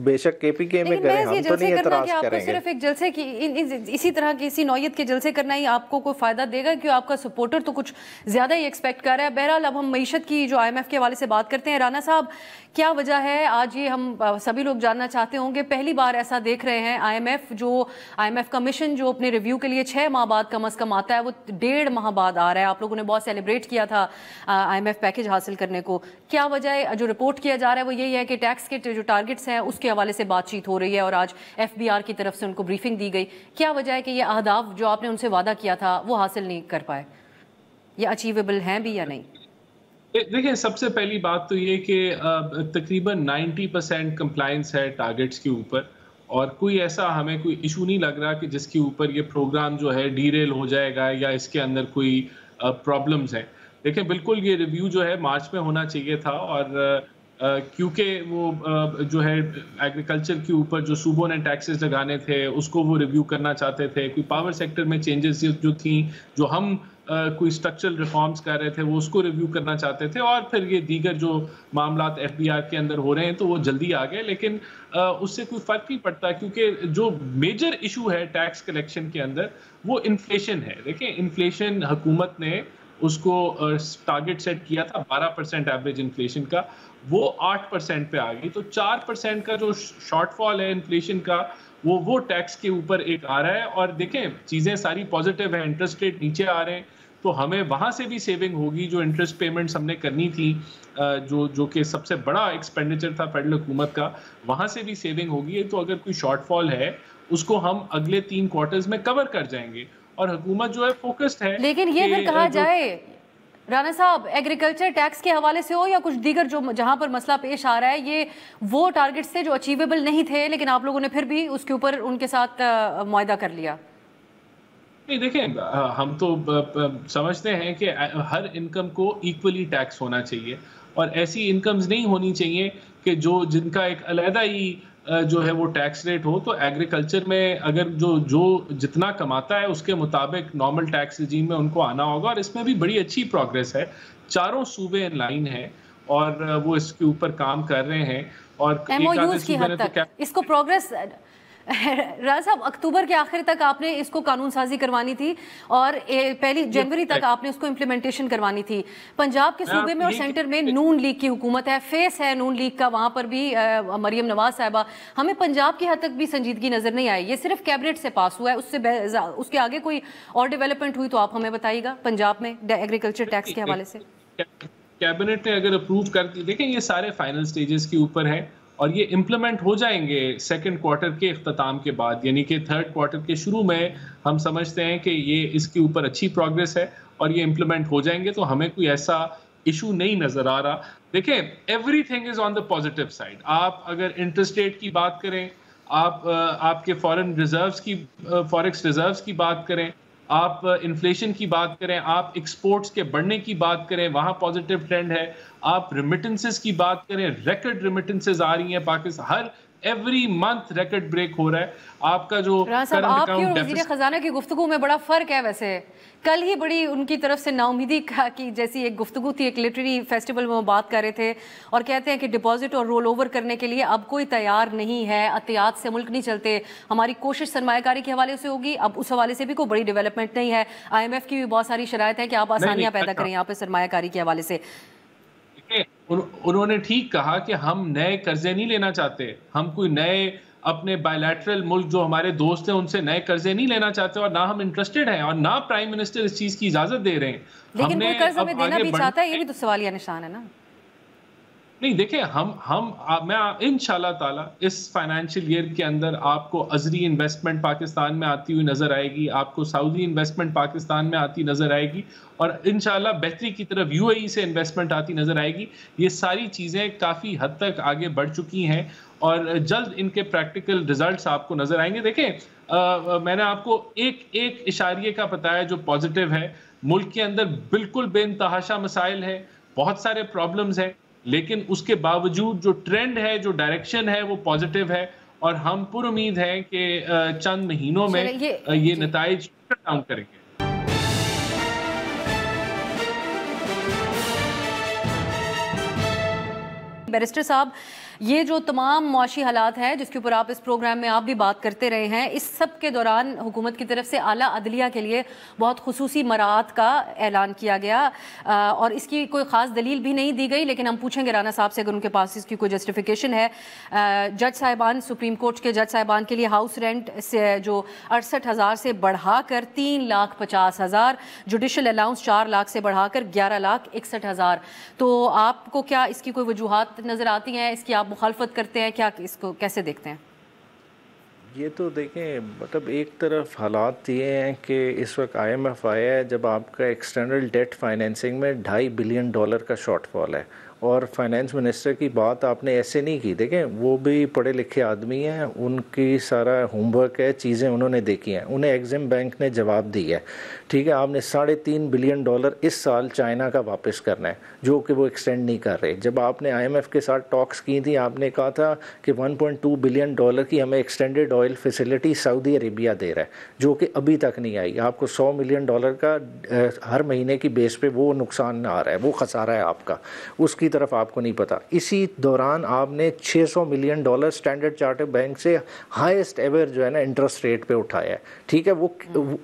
बेशक केपीके में करें, हम तो नहीं एतराज करेंगे। सिर्फ एक जलसे की इसी तरह की इसी नौयत के जलसे करना ही आपको कोई फ़ायदा देगा क्योंकि आपका सपोर्टर तो कुछ ज़्यादा ही एक्सपेक्ट कर रहा है। बहरहाल, अब हम मीशत की जो आईएमएफ के हवाले से बात करते हैं। राना साहब, क्या वजह है आज, ये हम सभी लोग जानना चाहते होंगे, पहली बार ऐसा देख रहे हैं आई एम एफ कमीशन जो अपने रिव्यू के लिए 6 माह बाद कम अज़ कम आता है, वो 1.5 माह बाद आ रहा है। आप लोगों ने बहुत सेलिब्रेट किया था IMF पैकेज हासिल करने को। क्या वजह है जो रिपोर्ट किया जा रहा है वो यही है कि टैक्स के जो टारगेट्स हैं उसके हवाले से बातचीत हो रही है, और आज FBR की तरफ से उनको ब्रीफिंग दी गई। क्या वजह है कि ये अहदाफ जो आपने उनसे वादा किया था वो हासिल नहीं कर पाए, ये अचीवेबल हैं भी या नहीं? देखिए, सबसे पहली बात तो ये कि तकरीबन 90% कंप्लायंस है टारगेट्स के ऊपर, और कोई ऐसा हमें कोई इशू नहीं लग रहा कि जिसके ऊपर ये प्रोग्राम जो है डीरेल हो जाएगा या इसके अंदर कोई प्रॉब्लम्स हैं। देखिए, बिल्कुल ये रिव्यू जो है मार्च में होना चाहिए था, और क्योंकि वो जो है एग्रीकल्चर के ऊपर जो सूबों ने टैक्सेस लगाने थे उसको वो रिव्यू करना चाहते थे, कोई पावर सेक्टर में चेंजेस जो थी, जो हम कोई स्ट्रक्चरल रिफॉर्म्स कर रहे थे वो उसको रिव्यू करना चाहते थे, और फिर ये दीगर जो मामलात FBR के अंदर हो रहे हैं तो वो जल्दी आ गए। लेकिन उससे कोई फ़र्क नहीं पड़ता क्योंकि जो मेजर इशू है टैक्स कलेक्शन के अंदर वो इन्फ्लेशन है। देखिए, इन्फ्लेशन हुकूमत ने उसको टारगेट सेट किया था 12% एवरेज इन्फ्लेशन का, वो 8% पे आ गई, तो 4% का जो शॉर्टफॉल है इन्फ्लेशन का वो टैक्स के ऊपर एक आ रहा है। और देखें, चीज़ें सारी पॉजिटिव है, इंटरेस्ट रेट नीचे आ रहे हैं, तो हमें वहाँ से भी सेविंग होगी। जो इंटरेस्ट पेमेंट्स हमने करनी थी, जो कि सबसे बड़ा एक्सपेंडिचर था फेडरल हुकूमत का, वहाँ से भी सेविंग होगी। तो अगर कोई शॉर्टफॉल है उसको हम अगले 3 क्वार्टर्स में कवर कर जाएंगे, और हुकूमत जो है फोकस्ड है। लेकिन ये अगर कहा जाए राना साहब, एग्रीकल्चर टैक्स के हवाले से हो या कुछ दीगर जो जहां पर मसला पेश आ रहा है, ये वो टारगेट्स थे जो अचीवेबल नहीं थे, लेकिन आप लोगों ने फिर भी उसके ऊपर उनके साथ मुआहदा कर लिया। नहीं, देखें, हम तो समझते हैं कि हर इनकम को इक्वली टैक्स होना चाहिए, और ऐसी इनकम्स नहीं होनी चाहिए कि जो जिनका एक अलहदा ही जो है वो टैक्स रेट हो। तो एग्रीकल्चर में अगर जो जितना कमाता है उसके मुताबिक नॉर्मल टैक्स रिजीम में उनको आना होगा, और इसमें भी बड़ी अच्छी प्रोग्रेस है। 4 सूबे इन लाइन है और वो इसके ऊपर काम कर रहे हैं, और MOUs की हद तक इसको प्रोग्रेस राज साहब, अक्टूबर के आखिर तक आपने इसको कानून साजी करवानी थी और पहली जनवरी तक आपने उसको इम्प्लीमेंटेशन करवानी थी। पंजाब के सूबे में और सेंटर में नून लीग की हुकूमत है, फेस है नून लीग का, वहाँ पर भी मरियम नवाज साहिबा, हमें पंजाब की हद तक भी संजीदगी नजर नहीं आई। ये सिर्फ कैबिनेट से पास हुआ है, उससे उसके आगे कोई और डेवलपमेंट हुई तो आप हमें बताइएगा पंजाब में एग्रीकल्चर टैक्स के हवाले से। कैबिनेट ने अगर अप्रूव कर दिया, देखें ये सारे फाइनल स्टेजेस के ऊपर है और ये इम्प्लीमेंट हो जाएंगे सेकंड क्वार्टर के अख्ताम के बाद, यानी कि थर्ड क्वार्टर के शुरू में हम समझते हैं कि ये इसके ऊपर अच्छी प्रोग्रेस है और ये इम्प्लीमेंट हो जाएंगे, तो हमें कोई ऐसा इशू नहीं नज़र आ रहा। देखें everything is on the positive side. आप अगर इंटरेस्ट रेट की बात करें, आप आपके फॉरेक्स रिजर्व्स की बात करें, आप इन्फ्लेशन की बात करें, आप एक्सपोर्ट्स के बढ़ने की बात करें, वहाँ पॉजिटिव ट्रेंड है, आप रिमिटेंसेस की बात करें, रिकॉर्ड रिमिटेंसेस आ रही हैं पाकिस्तान, हर एवरी मंथ रिकॉर्ड ब्रेक हो रहा है। आपका जो वज़ीर खजाना की गुफ्तगू में बड़ा फर्क है, वैसे कल ही बड़ी उनकी तरफ से नाउमीदी का कि जैसी एक गुफ्तगू थी एक लिटरेरी फेस्टिवल में, वो बात कर रहे थे और कहते हैं कि डिपॉजिट और रोल ओवर करने के लिए अब कोई तैयार नहीं है, एहतियात से मुल्क नहीं चलते, हमारी कोशिश सरमायाकारी के हवाले से होगी, अब उस हवाले से भी कोई बड़ी डेवलपमेंट नहीं है। IMF की भी बहुत सारी शराइत है कि आप आसानियाँ पैदा करें यहाँ पर सरमायाकारी के हवाले से। उन्होंने ठीक कहा कि हम नए कर्जे नहीं लेना चाहते, हम कोई नए अपने बायलैटरल मुल्क जो हमारे दोस्त हैं उनसे नए कर्जे नहीं लेना चाहते और ना हम इंटरेस्टेड हैं और ना प्राइम मिनिस्टर इस चीज की इजाजत दे रहे हैं। लेकिन कोई कर्ज हमें देना भी चाहता है, ये भी तो सवालिया निशान है ना। नहीं देखें, मैं इंशाल्लाह ताला इस फाइनेंशियल ईयर के अंदर आपको अजरी इन्वेस्टमेंट पाकिस्तान में आती हुई नजर आएगी, आपको सऊदी इन्वेस्टमेंट पाकिस्तान में आती नजर आएगी और इंशाल्लाह बेहतरी की तरफ UAE से इन्वेस्टमेंट आती नजर आएगी। ये सारी चीज़ें काफ़ी हद तक आगे बढ़ चुकी हैं और जल्द इनके प्रैक्टिकल रिजल्ट्स आपको नजर आएंगे। देखें मैंने आपको एक इशारे का बताया जो पॉजिटिव है। मुल्क के अंदर बिल्कुल बेनतहाशा मसाइल हैं, बहुत सारे प्रॉब्लम्स हैं, लेकिन उसके बावजूद जो ट्रेंड है, जो डायरेक्शन है, वो पॉजिटिव है और हम पुरुमीद हैं कि चंद महीनों में ये नताइज डाउन करेंगे। बैरिस्टर साहब, ये जो तमाम मुआशी हालात हैं जिसके ऊपर आप इस प्रोग्राम में आप भी बात करते रहे हैं, इस सब के दौरान हुकूमत की तरफ से आला अदलिया के लिए बहुत खुसूसी मरात का ऐलान किया गया और इसकी कोई ख़ास दलील भी नहीं दी गई, लेकिन हम पूछेंगे राना साहब से अगर उनके पास इसकी कोई जस्टिफिकेशन है। जज साहिबान, सुप्रीम कोर्ट के जज साहिबान के लिए हाउस रेंट से जो 68,000 से बढ़ा कर 3,50,000, जुडिशल अलाउंस 4 लाख से बढ़ा कर 11,61,000, तो आपको क्या इसकी कोई वजूहत नज़र आती हैं, इसकी आप मुखालफत करते हैं क्या, इसको कैसे देखते हैं? ये तो देखें, मतलब एक तरफ हालात ये हैं कि इस वक्त IMF आया है जब आपका एक्सटर्नल डेट फाइनेंसिंग में $2.5 बिलियन का शॉर्टफॉल है और फाइनेंस मिनिस्टर की बात आपने ऐसे नहीं की। देखें वो भी पढ़े लिखे आदमी हैं, उनकी सारा होमवर्क है, चीज़ें उन्होंने देखी हैं, उन्हें एग्जिम बैंक ने जवाब दिया है। ठीक है, आपने $3.5 बिलियन इस साल चाइना का वापस करना है जो कि वो एक्सटेंड नहीं कर रहे। जब आपने IMF के साथ टॉक्स की थी, आपने कहा था कि $1.2 बिलियन की हमें extended oil facility Saudi Arabia दे रहा है जो कि अभी तक नहीं आई। आपको $100 मिलियन का हर महीने की बेस पर वो नुकसान आ रहा है, वो खसारा है आपका, उसकी तरफ आपको नहीं पता। इसी दौरान आपने $600 मिलियन स्टैंडर्ड चार्टर्ड बैंक से हाईएस्ट एवर जो है ना इंटरेस्ट रेट पे उठाया है। ठीक है, वो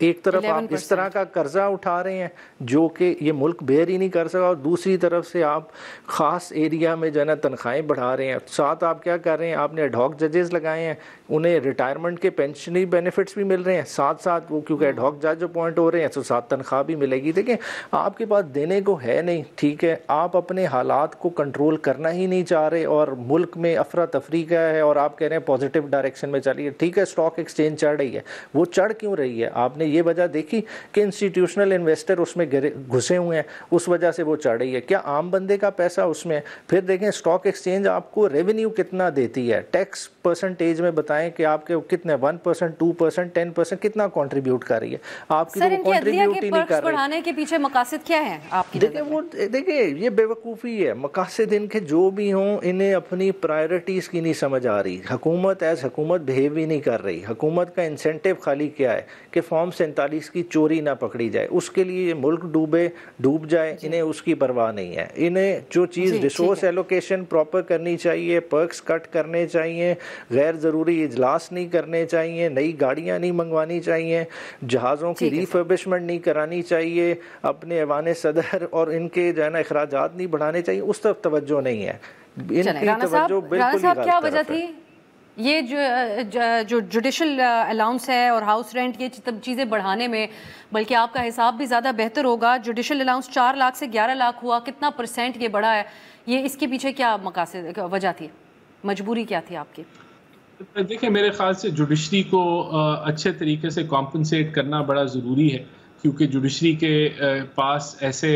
एक तरफ आप इस तरह का कर्जा उठा रहे हैं जो कि ये मुल्क बेयर ही नहीं कर सका और दूसरी तरफ से आप खास एरिया में जो है ना तनख्वाहें बढ़ा रहे हैं। साथ आप क्या कर रहे हैं, आपने एडहॉक जजेस लगाए हैं, उन्हें रिटायरमेंट के पेंशनरी बेनिफिट्स भी मिल रहे हैं, साथ साथ वो क्योंकि एडहॉक जज अपॉइंट हो रहे हैं तो साथ तनख्वाह भी मिलेगी। देखिए आपके पास देने को है नहीं। ठीक है, आप अपने हालात को कंट्रोल करना ही नहीं चाह रहे और मुल्क में अफरा तफरी का है और आप कह रहे हैं पॉजिटिव डायरेक्शन में चलिए। ठीक है, स्टॉक एक्सचेंज चढ़ रही है, वो चढ़ क्यों रही है? आपने ये वजह देखी कि इंस्टीट्यूशनल इन्वेस्टर उसमें घुसे हुए हैं, उस वजह से वो चढ़ रही है। क्या आम बंदे का पैसा उसमें? फिर देखें स्टॉक एक्सचेंज आपको रेवेन्यू कितना देती है, टैक्स परसेंटेज में बताएं कि आपके कितने 1%, 2%, 10% कितना कॉन्ट्रीब्यूट कर रही है आपकी, कॉन्ट्रीब्यूट ही नहीं कर रही है। देखिए ये बेवकूफ़ी है, मकासद इनके जो भी हों, इन्हें अपनी प्रायोरिटीज़ की नहीं समझ आ रही। हकूमत एज़ हकूमत बिहेव ही नहीं कर रही। हकूमत का इंसेंटिव खाली क्या है कि फॉर्म 47 की चोरी ना पकड़ी जाए, उसके लिए मुल्क डूब जाए, इन्हें उसकी परवाह नहीं है। इन्हें जो चीज़ रिसोर्स एलोकेशन प्रॉपर करनी चाहिए, पर्क्स कट करने चाहिए, गैर ज़रूरी इजलास नहीं करने चाहिए, नई गाड़ियाँ नहीं मंगवानी चाहिए, जहाज़ों की रिफर्बिशमेंट नहीं करानी चाहिए, अपने ऐवान सदर और इनके जो है ना अखराजात नहीं बढ़ाने चाहिए, उस तरफ तवज्जो नहीं है। राणा साहब, क्या वजह थी ये जो जुडिशल अलाउंस है और हाउस रेंट, ये चीज़ें बढ़ाने में? बल्कि आपका हिसाब भी ज़्यादा बेहतर होगा। जुडिशल अलाउंस 4 लाख से 11 लाख हुआ, कितना परसेंट ये बढ़ा है? ये इसके पीछे क्या मकासद, वजह थी, मजबूरी क्या थी आपकी? देखिए, मेरे ख्याल से जुडिशरी को अच्छे तरीके से कॉम्पनसेट करना बड़ा ज़रूरी है, क्योंकि जुडिशरी के पास ऐसे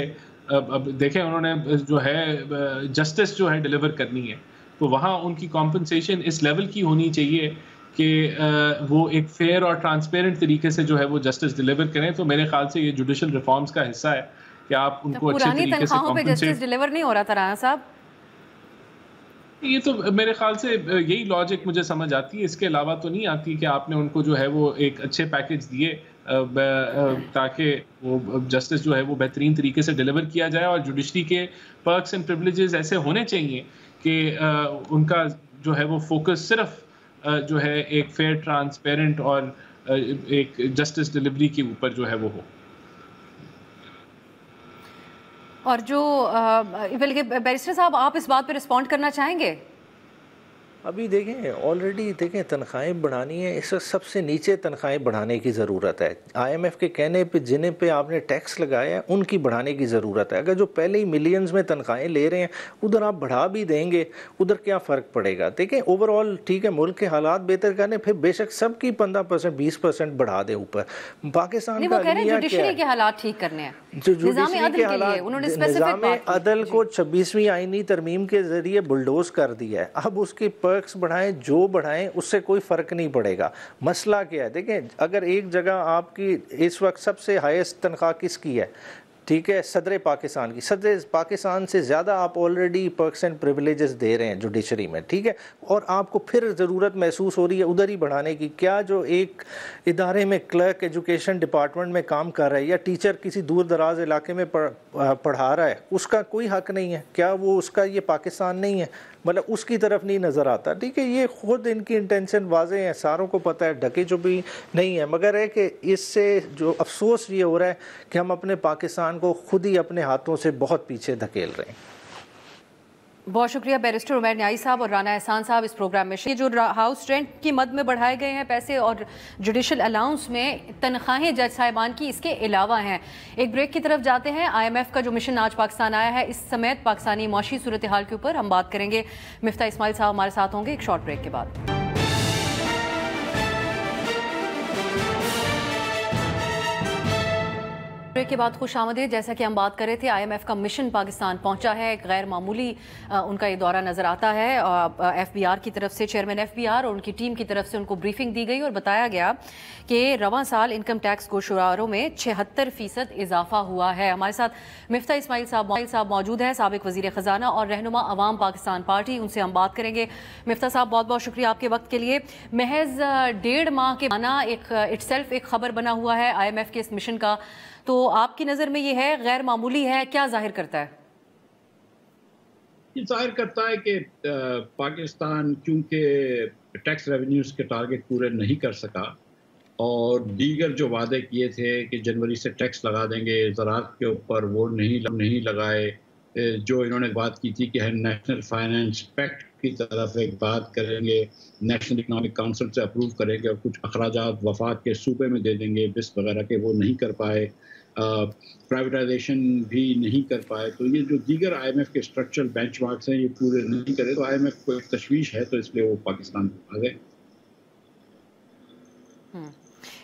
अब देखें उन्होंने जो है जस्टिस जो है डिलीवर करनी है, तो वहाँ उनकी कॉम्पनसेशन इस लेवल की होनी चाहिए कि वो एक फेयर और ट्रांसपेरेंट तरीके से जो है वो जस्टिस डिलीवर करें। तो मेरे ख्याल से ये जुडिशल रिफॉर्म्स का हिस्सा है कि आप उनको अच्छे तरीके से कॉम्पनसेट डिलीवर नहीं हो रहा था। राणा साहब, ये तो मेरे ख्याल से यही लॉजिक मुझे समझ आती है, इसके अलावा तो नहीं आती कि आपने उनको जो है वो एक अच्छे पैकेज दिए ताकि वो जस्टिस जो है वो बेहतरीन तरीके से डिलीवर किया जाए। और जुडिशरी के पर्क्स एंड प्रिविलेजेस ऐसे होने चाहिए कि उनका जो है वो फोकस सिर्फ जो है एक फेयर, ट्रांसपेरेंट और एक जस्टिस डिलीवरी के ऊपर जो है वो हो। और जो बैरिस्टर साहब, आप इस बात पे रिस्पॉन्ड करना चाहेंगे? अभी देखें, ऑलरेडी देखें, तनख्वाहें बढ़ानी है, इस सबसे नीचे तनख्वाहें बढ़ाने की ज़रूरत है। आईएमएफ के कहने पे जिन्हें पे आपने टैक्स लगाया है उनकी बढ़ाने की ज़रूरत है। अगर जो पहले ही मिलियंस में तनख्वाहें ले रहे हैं, उधर आप बढ़ा भी देंगे, उधर क्या फ़र्क पड़ेगा? देखें, ओवरऑल ठीक है, मुल्क के हालात बेहतर करने, फिर बेशक सबकी 15% 20% बढ़ा दें ऊपर। पाकिस्तान के हालात ठीक करने हैं, जो जुडिशरी के हालात, निज़ाम अदल को 26वीं आइनी तरमीम के ज़रिए बुलडोज कर दिया है। अब उसकी पर्क्स बढ़ाएं, जो बढ़ाएं, उससे कोई फ़र्क नहीं पड़ेगा। मसला क्या है? देखें, अगर एक जगह आपकी इस वक्त सबसे हाईएस्ट तनख्वाह किसकी है, ठीक है, सदर पाकिस्तान की, सदर पाकिस्तान से ज़्यादा आप ऑलरेडी पर्क्स एंड प्रिविलेजेस दे रहे हैं जुडिशरी में, ठीक है, और आपको फिर ज़रूरत महसूस हो रही है उधर ही बढ़ाने की। क्या जो एक इदारे में क्लर्क एजुकेशन डिपार्टमेंट में काम कर रहा है या टीचर किसी दूर दराज इलाके में पढ़ा रहा है, उसका कोई हक नहीं है? क्या वो उसका ये पाकिस्तान नहीं है? मतलब उसकी तरफ नहीं नज़र आता। ठीक है, ये ख़ुद इनकी इंटेंशन वाज़े हैं, सारों को पता है, ढके चुपी नहीं है, मगर है कि इससे जो अफसोस ये हो रहा है कि हम अपने पाकिस्तान को खुद ही अपने हाथों से बहुत पीछे धकेल रहे हैं। बहुत शुक्रिया बैरिस्टर उमर न्याजी साहब और राना एहसान साहब इस प्रोग्राम में। ये जो हाउस रेंट की मद में बढ़ाए गए हैं पैसे और जुडिशल अलाउंस में तनख्वाहें जज साहिबान की इसके अलावा हैं। एक ब्रेक की तरफ जाते हैं। आईएमएफ का जो मिशन आज पाकिस्तान आया है, इस समेत पाकिस्तानी माशी सूरत हाल के ऊपर हम बात करेंगे। मिफ्ता इस्माइल साहब हमारे साथ होंगे एक शॉर्ट ब्रेक के बाद। ब्रेक के बाद खुश आमदे। जैसा कि हम बात कर रहे थे, आईएमएफ का मिशन पाकिस्तान पहुंचा है, एक गैर मामूली उनका ये दौरा नज़र आता है। एफबीआर की तरफ से चेयरमैन एफबीआर और उनकी टीम की तरफ से उनको ब्रीफिंग दी गई और बताया गया कि रवां साल इनकम टैक्स गोशुआरों में 76% इजाफा हुआ है। हमारे साथ मिफ्ता इस्माइल साहब मौजूद हैं, साबिक वज़ीर ख़जाना और रहनुमा अवाम पाकिस्तान पार्टी, उनसे हम बात करेंगे। मिफ्ता साहब, बहुत बहुत शुक्रिया आपके वक्त के लिए। महज 1.5 माह के बना एक इटसेल्फ एक खबर बना हुआ है आईएमएफ के इस मिशन का, तो आपकी नज़र में ये है गैर मामूली है, क्या जाहिर करता है? ये जाहिर करता है कि पाकिस्तान चूँकि टैक्स रेवेन्यूज़ के टारगेट पूरे नहीं कर सका और दीगर जो वादे किए थे कि जनवरी से टैक्स लगा देंगे ज़राअत के ऊपर, वो नहीं लगाए। जो इन्होंने बात की थी कि हम नेशनल फाइनेंस पैक्ट की तरफ एक बात करेंगे, नेशनल इकनॉमिक काउंसिल से अप्रूव करेंगे और कुछ अखराजात वफाक के सूबे में दे देंगे, बिस वगैरह के, वो नहीं कर पाए। प्राइवेटाइजेशन भी नहीं कर पाए। तो ये जो दीगर आईएमएफ के स्ट्रक्चरल बेंचमार्क्स हैं, ये पूरे नहीं करे, तो आईएमएफ को एक तशवीश है, तो इसलिए वो पाकिस्तान आ गए।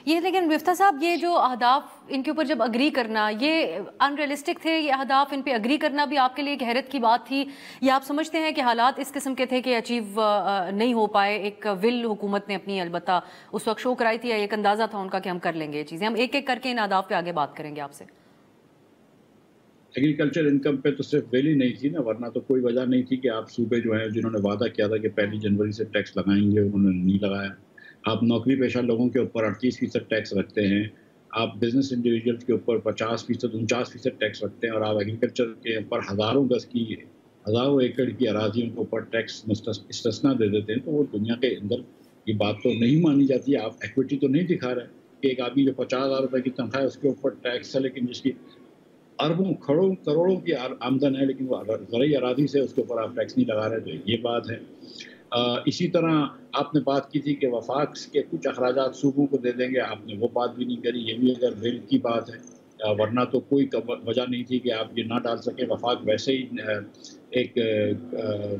ये लेकिन मिफ्ता साहब, ये जो अहदाफ इनके ऊपर जब अग्री करना, ये अनरियलिस्टिक थे, ये अहदाफ इन पे अग्री करना भी आपके लिए एक हैरत की बात थी, या आप समझते हैं कि हालात इस किस्म के थे कि अचीव नहीं हो पाए? एक विल हुकूमत ने अपनी अलबत्ता उस वक्त शो कराई थी, एक अंदाज़ा था उनका कि हम कर लेंगे ये चीज़ें। हम एक एक करके इन अहदाफ पे आगे बात करेंगे आपसे। एग्रीकल्चर इनकम पे तो सिर्फ वेली नहीं थी ना, वरना तो कोई वजह नहीं थी कि आप सूबे जो हैं जिन्होंने वादा किया था कि 1 जनवरी से टैक्स लगाएंगे, उन्होंने नहीं लगाया। आप नौकरी पेशा लोगों के ऊपर 38% टैक्स रखते हैं, आप बिजनेस इंडिविजुअल के ऊपर 50%, 49% टैक्स रखते हैं, और आप एग्रीकल्चर के ऊपर हज़ारों गज की, हज़ारों एकड़ की अराजियों के ऊपर टैक्स इस्तना दे देते हैं। तो वो दुनिया के अंदर ये बात तो नहीं मानी जाती। आप एक्विटी तो नहीं दिखा रहे कि एक आदमी जो 50,000 रुपये की तनख्वाह है उसके ऊपर टैक्स है, लेकिन जिसकी अरबों करोड़ों की आमदन है, लेकिन वो ज़रूरी अराजी से उसके ऊपर आप टैक्स नहीं लगा रहे। तो ये बात है। इसी तरह आपने बात की थी कि वफाक के कुछ अखराजात सूबों को दे देंगे, आपने वो बात भी नहीं करी। ये भी अगर वेल की बात है, वरना तो कोई वजह नहीं थी कि आप ये ना डाल सकें। वफाक वैसे ही एक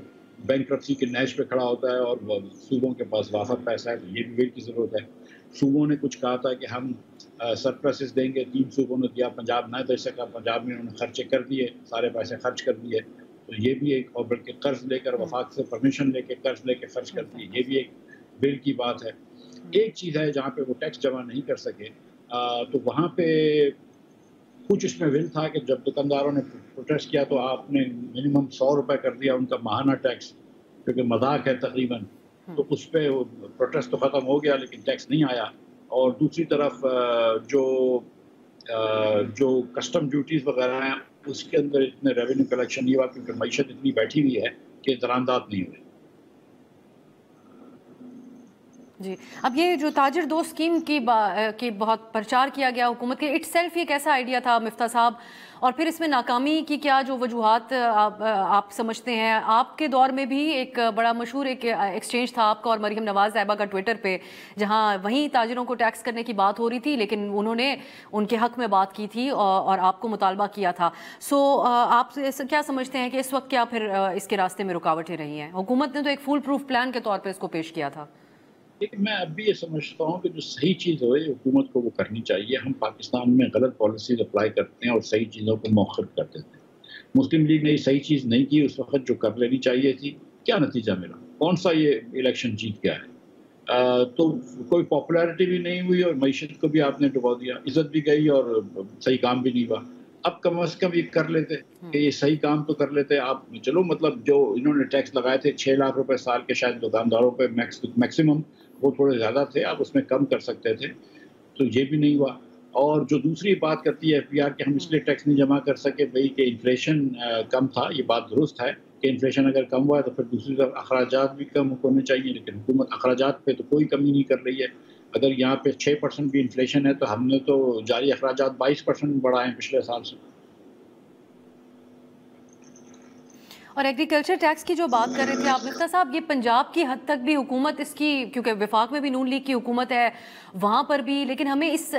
बैंक्रप्सी के नैश पे खड़ा होता है और सूबों के पास वाफक पैसा है, तो ये भी वेल की ज़रूरत है। सूबों ने कुछ कहा था कि हम सरप्लसेस देंगे, 3 सूबों ने दिया, पंजाब ना दे सका। पंजाब में उन्होंने खर्चे कर दिए, सारे पैसे खर्च कर दिए, तो ये भी एक, और बल्कि कर्ज लेकर वफाक से परमिशन लेके कर्ज लेके खर्च कर दिए, ये भी एक बिल की बात है। एक चीज़ है जहाँ पे वो टैक्स जमा नहीं कर सके, तो वहाँ पे कुछ इसमें विल था कि जब दुकानदारों ने प्रोटेस्ट किया तो आपने मिनिमम 100 रुपये कर दिया उनका माहाना टैक्स, क्योंकि मजाक है तकरीबन। तो उस पर प्रोटेस्ट तो ख़त्म हो गया, लेकिन टैक्स नहीं आया। और दूसरी तरफ जो कस्टम ड्यूटीज़ वगैरह हैं उसके अंदर इतने रेवेन्यू कलेक्शन नहीं हुआ क्योंकि मीशत इतनी बैठी हुई है कि दरामदात नहीं हुए। जी, अब ये जो ताजर दो स्कीम की बहुत प्रचार किया गया हुकूमत के, इट सेल्फ ये कैसा आइडिया था मिफ्ता साहब, और फिर इसमें नाकामी की क्या जो वजूहात आप समझते हैं? आपके दौर में भी एक बड़ा मशहूर एक एक्सचेंज था आपका और मरीम नवाज़ साहिबा का ट्विटर पे, जहां वहीं ताजरों को टैक्स करने की बात हो रही थी, लेकिन उन्होंने उनके हक़ में बात की थी और आपको मुतालबा किया था। सो आप क्या समझते हैं कि इस वक्त क्या फिर इसके रास्ते में रुकावटें रही हैं? हुकूमत ने तो एक फूल प्रूफ प्लान के तौर पर इसको पेश किया था। लेकिन मैं अब भी ये समझता हूँ कि जो सही चीज़ होए हुकूमत को वो करनी चाहिए। हम पाकिस्तान में गलत पॉलिसीज अप्लाई करते हैं और सही चीज़ों को मौखर कर देते हैं। मुस्लिम लीग ने ये सही चीज़ नहीं की उस वक्त जो कर लेनी चाहिए थी। क्या नतीजा मिला? कौन सा ये इलेक्शन जीत गया है? तो कोई पॉपुलैरिटी भी नहीं हुई और मीशत को भी आपने डुबा दिया, इज़्ज़त भी गई और सही काम भी नहीं हुआ। अब कम अज़ कम ये कर लेते कि ये सही काम तो कर लेते। आप चलो मतलब जो इन्होंने टैक्स लगाए थे 6 लाख रुपए साल के, शायद दुकानदारों पर मैक्सिमम, वो थोड़े ज़्यादा थे, आप उसमें कम कर सकते थे, तो ये भी नहीं हुआ। और जो दूसरी बात करती है एफबीआर के, हम इसलिए टैक्स नहीं जमा कर सके भाई कि इन्फ्लेशन कम था। ये बात दुरुस्त है कि इन्फ्लेशन अगर कम हुआ है तो फिर दूसरी तरफ अखराजात भी कम होने चाहिए, लेकिन हुकूमत अखराजात पे तो कोई कमी नहीं कर रही है। अगर यहाँ पे 6% भी इन्फ्लेशन है तो हमने तो जारी अखराजात 22% बढ़ाए हैं पिछले साल से। और एग्रीकल्चर टैक्स की जो बात कर रहे थे आप मिफ्ता साहब, ये पंजाब की हद तक भी हुकूमत इसकी, क्योंकि विफाक में भी नून लीग की हुकूमत है वहाँ पर भी, लेकिन हमें इस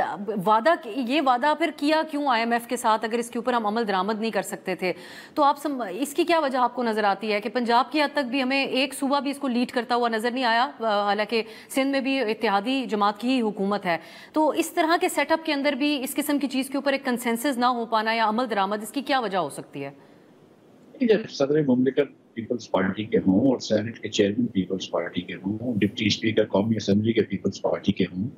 वादा फिर किया क्यों आईएमएफ के साथ अगर इसके ऊपर हम अमल दरामद नहीं कर सकते थे? तो आप इसकी क्या वजह आपको नज़र आती है कि पंजाब की हद तक भी हमें एक सूबा भी इसको लीड करता हुआ नज़र नहीं आया, हालांकि सिंध में भी इत्तेहादी जमात की ही हुकूमत है? तो इस तरह के सेटअप के अंदर भी इस किस्म की चीज़ के ऊपर एक कंसेंसस ना हो पाना या अमल दरामद, इसकी क्या वजह हो सकती है? जब सदर मुमलिकत पीपल्स पार्टी के हों और सेनेट के चेयरमैन पीपल्स पार्टी के हों, डिप्टी स्पीकर कौमी असम्बली के पीपल्स पार्टी के हों,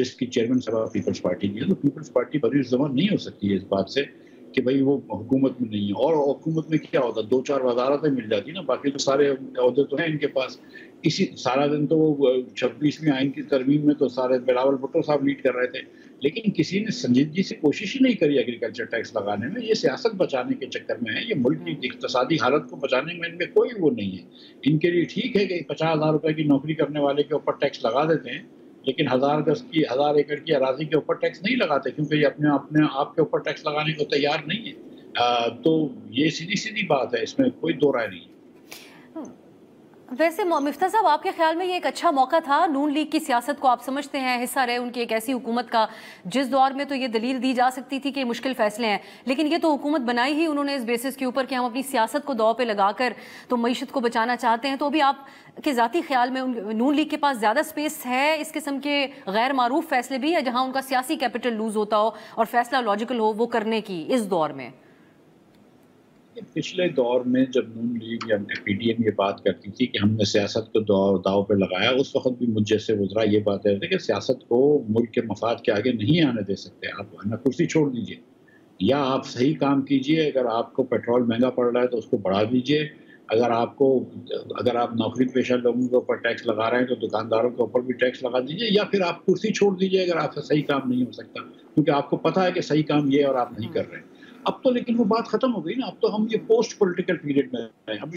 डिस्क की चेयरमैन सभा पीपल्स पार्टी की, तो पीपल्स पार्टी बरज़मान नहीं हो सकती है इस बात से कि भाई वो हुकूमत में नहीं है। और हुकूमत में क्या होता, 2-4 वजारतें मिल जाती ना, बाकी तो सारे अहदे तो हैं इनके पास। इसी सारा दिन तो वो 26वीं आइन की तरमीम में तो सारे बिलावल भुट्टो साहब लीड कर रहे थे, लेकिन किसी ने संजीदगी से कोशिश ही नहीं करी एग्रीकल्चर टैक्स लगाने में। ये सियासत बचाने के चक्कर में है, ये मुल्क की इकतसादी हालत को बचाने में इनमें कोई वो नहीं है। इनके लिए ठीक है कि 50,000 रुपये की नौकरी करने वाले के ऊपर टैक्स लगा देते हैं, लेकिन 1,000 एकड़ की अराजी के ऊपर टैक्स नहीं लगाते, क्योंकि ये अपने आप के ऊपर टैक्स लगाने को तैयार नहीं है। तो ये सीधी बात है, इसमें कोई दो राय नहीं है। वैसे मिफ्ता साहब, आपके ख्याल में ये एक अच्छा मौका था? नून लीग की सियासत को आप समझते हैं हिस्सा रहे उनकी एक ऐसी हुकूमत का जिस दौर में तो ये दलील दी जा सकती थी कि मुश्किल फैसले हैं, लेकिन ये तो हुकूमत बनाई ही उन्होंने इस बेसिस के ऊपर कि हम अपनी सियासत को दाव पे लगाकर तो मीशत को बचाना चाहते हैं। तो अभी आपके ज़ाती ख्याल में नून लीग के पास ज़्यादा स्पेस है इस किस्म के गैर मारूफ फैसले भी, या जहाँ उनका सियासी कैपिटल लूज़ होता हो और फैसला लॉजिकल हो वो करने की इस दौर में? पिछले दौर में जब नून लीग या पीडीएम ये बात करती थी कि हमने सियासत को दाव पे लगाया, उस वक्त भी मुझे से वज़रा ये बात है कि सियासत को मुल्क के मफाद के आगे नहीं आने दे सकते। आप वरना कुर्सी छोड़ दीजिए, या आप सही काम कीजिए, अगर आपको पेट्रोल महंगा पड़ रहा है तो उसको बढ़ा दीजिए, अगर आप नौकरी पेशा लोगों के ऊपर टैक्स लगा रहे हैं तो दुकानदारों के ऊपर भी टैक्स लगा दीजिए, या फिर आप कुर्सी छोड़ दीजिए अगर आपसे सही काम नहीं हो सकता, क्योंकि आपको पता है कि सही काम ये और आप नहीं कर रहे हैं। अब तो लेकिन वो बात खत्म हो गई ना, अब तो हम ये पोस्ट पॉलिटिकल पीरियड में हैं। अब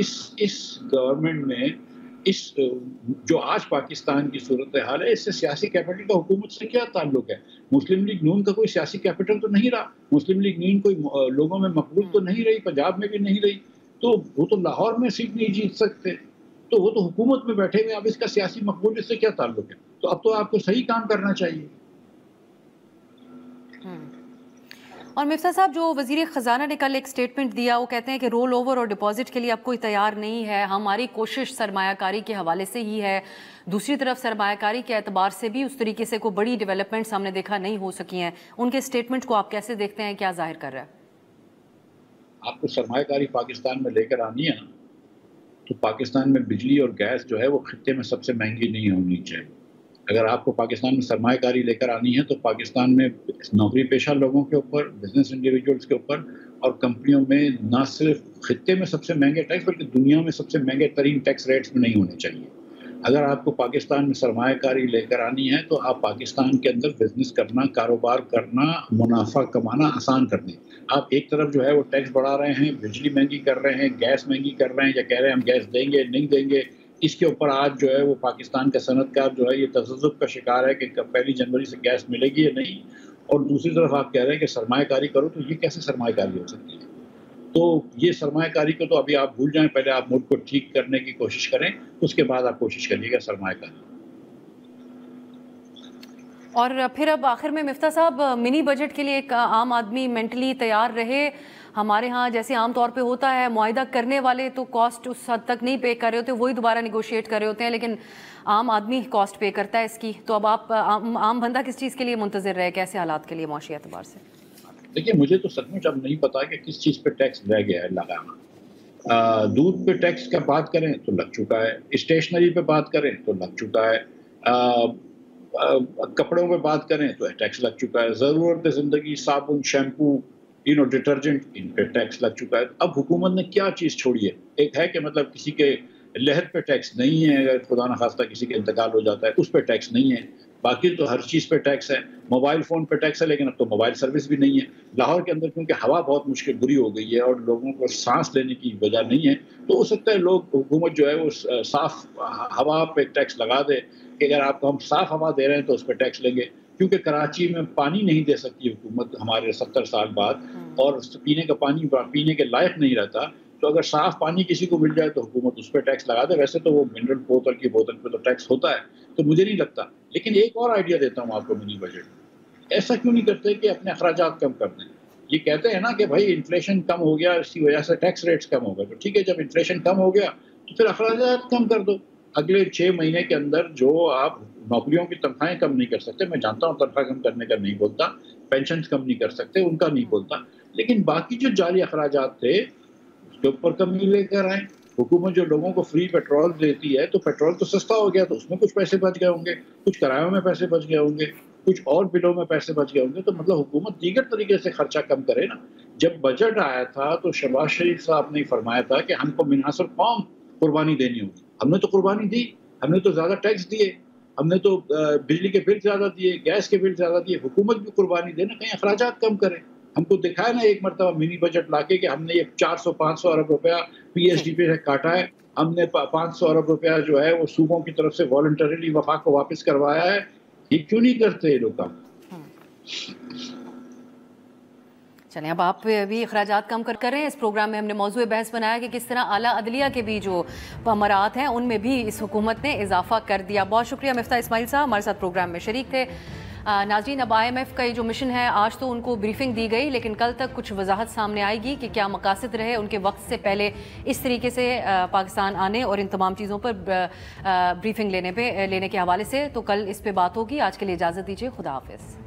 इस गवर्नमेंट में इस जो आज पाकिस्तान की सूरत हाल है, इससे सियासी कैपिटल का हुकूमत से क्या ताल्लुक है? मुस्लिम लीग नून का कोई सियासी कैपिटल तो नहीं रहा, मुस्लिम लीग नून कोई लोगों में मकबूल तो नहीं रही, पंजाब में भी नहीं रही, तो वो तो लाहौर में सीट नहीं जीत सकते, तो वो तो हुकूमत में बैठे हुए, अब इसका सियासी मकबूलियत से क्या ताल्लुक है? तो अब तो आपको सही काम करना चाहिए। और मिफ्ता साहब, जो वज़ीर ख़जाना ने कल एक स्टेटमेंट दिया, वो कहते हैं कि रोल ओवर और डिपॉजिट के लिए अब कोई तैयार नहीं है, हमारी कोशिश सरमायाकारी के हवाले से ही है। दूसरी तरफ सरमायाकारी के एतबार से भी उस तरीके से कोई बड़ी डेवलपमेंट्स हमने देखा नहीं हो सकी हैं। उनके स्टेटमेंट को आप कैसे देखते हैं, क्या जाहिर कर रहा है? आपको सरमायाकारी पाकिस्तान में लेकर आनी है तो पाकिस्तान में बिजली और गैस जो है वो खित्ते में सबसे महंगी नहीं होनी चाहिए। अगर आपको पाकिस्तान में सरमायाकारी लेकर आनी है तो पाकिस्तान में नौकरी पेशा लोगों के ऊपर, बिजनेस इंडिविजुअल्स के ऊपर और कंपनियों में ना सिर्फ खित्ते में सबसे महंगे टैक्स बल्कि दुनिया में सबसे महंगे तरीन टैक्स रेट्स में नहीं होने चाहिए। अगर आपको पाकिस्तान में सरमायाकारी लेकर आनी है तो आप पाकिस्तान के अंदर बिजनेस करना, कारोबार करना, मुनाफा कमाना आसान कर दें। आप एक तरफ जो है वो टैक्स बढ़ा रहे हैं, बिजली महंगी कर रहे हैं, गैस महंगी कर रहे हैं, या कह रहे हैं हम गैस देंगे नहीं देंगे। इसके ऊपर आज जो है वो पाकिस्तान का सनतकार जो है ये तजज़ुब का शिकार है कि 1 जनवरी से गैस मिलेगी या नहीं, और दूसरी तरफ आप कह रहे हैं कि सरमायाकारी करो, तो ये कैसे सरमायाकारी हो सकती है? तो ये सरमायाकारी को तो अभी आप भूल जाएं, पहले आप मुल्क को ठीक करने की कोशिश करें, उसके बाद आप कोशिश करिएगा सरमायाकारी। और फिर अब आखिर में मिफ्ता साहब, मिनी बजट के लिए एक आम आदमी मेंटली तैयार रहे। हमारे यहाँ जैसे आम तौर पे होता है, मुआहिदा करने वाले तो कॉस्ट उस हद तक नहीं पे कर रहे होते, वही दोबारा निगोशिएट कर रहे होते हैं, लेकिन आम आदमी कॉस्ट पे करता है इसकी। तो अब आप आम बंदा किस चीज़ के लिए मुंतज़िर रहे, कैसे हालात के लिए मौशी एतबार से? देखिए, मुझे तो सचमुच अब नहीं पता कि किस चीज़ पर टैक्स रह गया है लगाना। दूध पे टैक्स का बात करें तो लग चुका है, स्टेशनरी पर बात करें तो लग चुका है, कपड़ों पे बात करें तो टैक्स लग चुका है, ज़रूरत ज़िंदगी साबुन शैम्पू डिटर्जेंट इन पे टैक्स लग चुका है। अब हुकूमत ने क्या चीज़ छोड़ी है? एक है कि मतलब किसी के लहर पे टैक्स नहीं है, अगर खुदा न खास्ता किसी के इंतकाल हो जाता है उस पे टैक्स नहीं है, बाकी तो हर चीज़ पे टैक्स है। मोबाइल फ़ोन पे टैक्स है, लेकिन अब तो मोबाइल सर्विस भी नहीं है। लाहौर के अंदर क्योंकि हवा बहुत मुश्किल बुरी हो गई है और लोगों को सांस लेने की वजह नहीं है, तो हो सकता है लोग हुकूमत जो है वो साफ़ हवा पे टैक्स लगा दे कि अगर आपको हम साफ़ हवा दे रहे हैं तो उस पर टैक्स लेंगे, क्योंकि कराची में पानी नहीं दे सकती हुकूमत हमारे 70 साल बाद, और पीने का पानी पीने के लायक नहीं रहता, तो अगर साफ़ पानी किसी को मिल जाए तो हुकूमत उस पर टैक्स लगा दे। वैसे तो वो मिनरल वाटर की बोतल पे तो टैक्स होता है, तो मुझे नहीं लगता। लेकिन एक और आइडिया देता हूँ आपको मिनी बजट, ऐसा क्यों नहीं करते कि अपने अखराजात कम कर दें? ये कहते हैं ना कि भाई इन्फ्लेशन कम हो गया, इसकी वजह से टैक्स रेट्स कम हो गए, तो ठीक है, जब इन्फ्लेशन कम हो गया तो फिर अखराजात कम कर दो। अगले 6 महीने के अंदर जो आप नौकरियों की तनख्वाहें कम नहीं कर सकते, मैं जानता हूँ तनख्वाह कम करने का नहीं बोलता, पेंशन कम नहीं कर सकते उनका नहीं बोलता, लेकिन बाकी जो जाली अखराजात थे उसके ऊपर कमी लेकर आए। हुकूमत जो लोगों को फ्री पेट्रोल देती है तो पेट्रोल तो सस्ता हो गया, तो उसमें कुछ पैसे बच गए होंगे, कुछ किरायों में पैसे बच गए होंगे, कुछ और बिलों में पैसे बच गए होंगे, तो मतलब हुकूमत दीगर तरीके से खर्चा कम करे ना। जब बजट आया था तो शहबाज शरीफ साहब ने फरमाया था कि हमको मिनहासुल कौम कुर्बानी देनी होगी, हमने तो कुर्बानी दी, हमने तो ज़्यादा टैक्स दिए, हमने तो बिजली के बिल ज़्यादा दिए, गैस के बिल ज़्यादा दिए, हुकूमत भी कुर्बानी देना, कहीं अखराजात कम करें। हमको दिखाया ना एक मरतबा मिनी बजट लाके कि हमने ये 400-500 अरब रुपया PSDP से काटा है, हमने 500 अरब रुपया जो है वो सूबों की तरफ से वॉलंटरीली वफाक को वापस करवाया है। ये क्यों नहीं करते लोग काम? चलें, अब आप भी अखराजात कम कर रहे हैं। इस प्रोग्राम में हमने मौजूद बहस बनाया कि किस तरह आला अदलिया के भी जो अमरात हैं उनमें भी इस हुकूमत ने इजाफा कर दिया। बहुत शुक्रिया मिफ्ता इस्माइल साहब, हमारे साथ प्रोग्राम में शरीक थे। नाज़रीन, अब IMF का ये जो मिशन है, आज तो उनको ब्रीफिंग दी गई, लेकिन कल तक कुछ वजाहत सामने आएगी कि क्या मकासद रहे उनके वक्त से पहले इस तरीके से पाकिस्तान आने और इन तमाम चीज़ों पर ब्रीफिंग लेने के हवाले से। तो कल इस पर बात होगी। आज के लिए इजाज़त दीजिए, खुदा हाफिज़।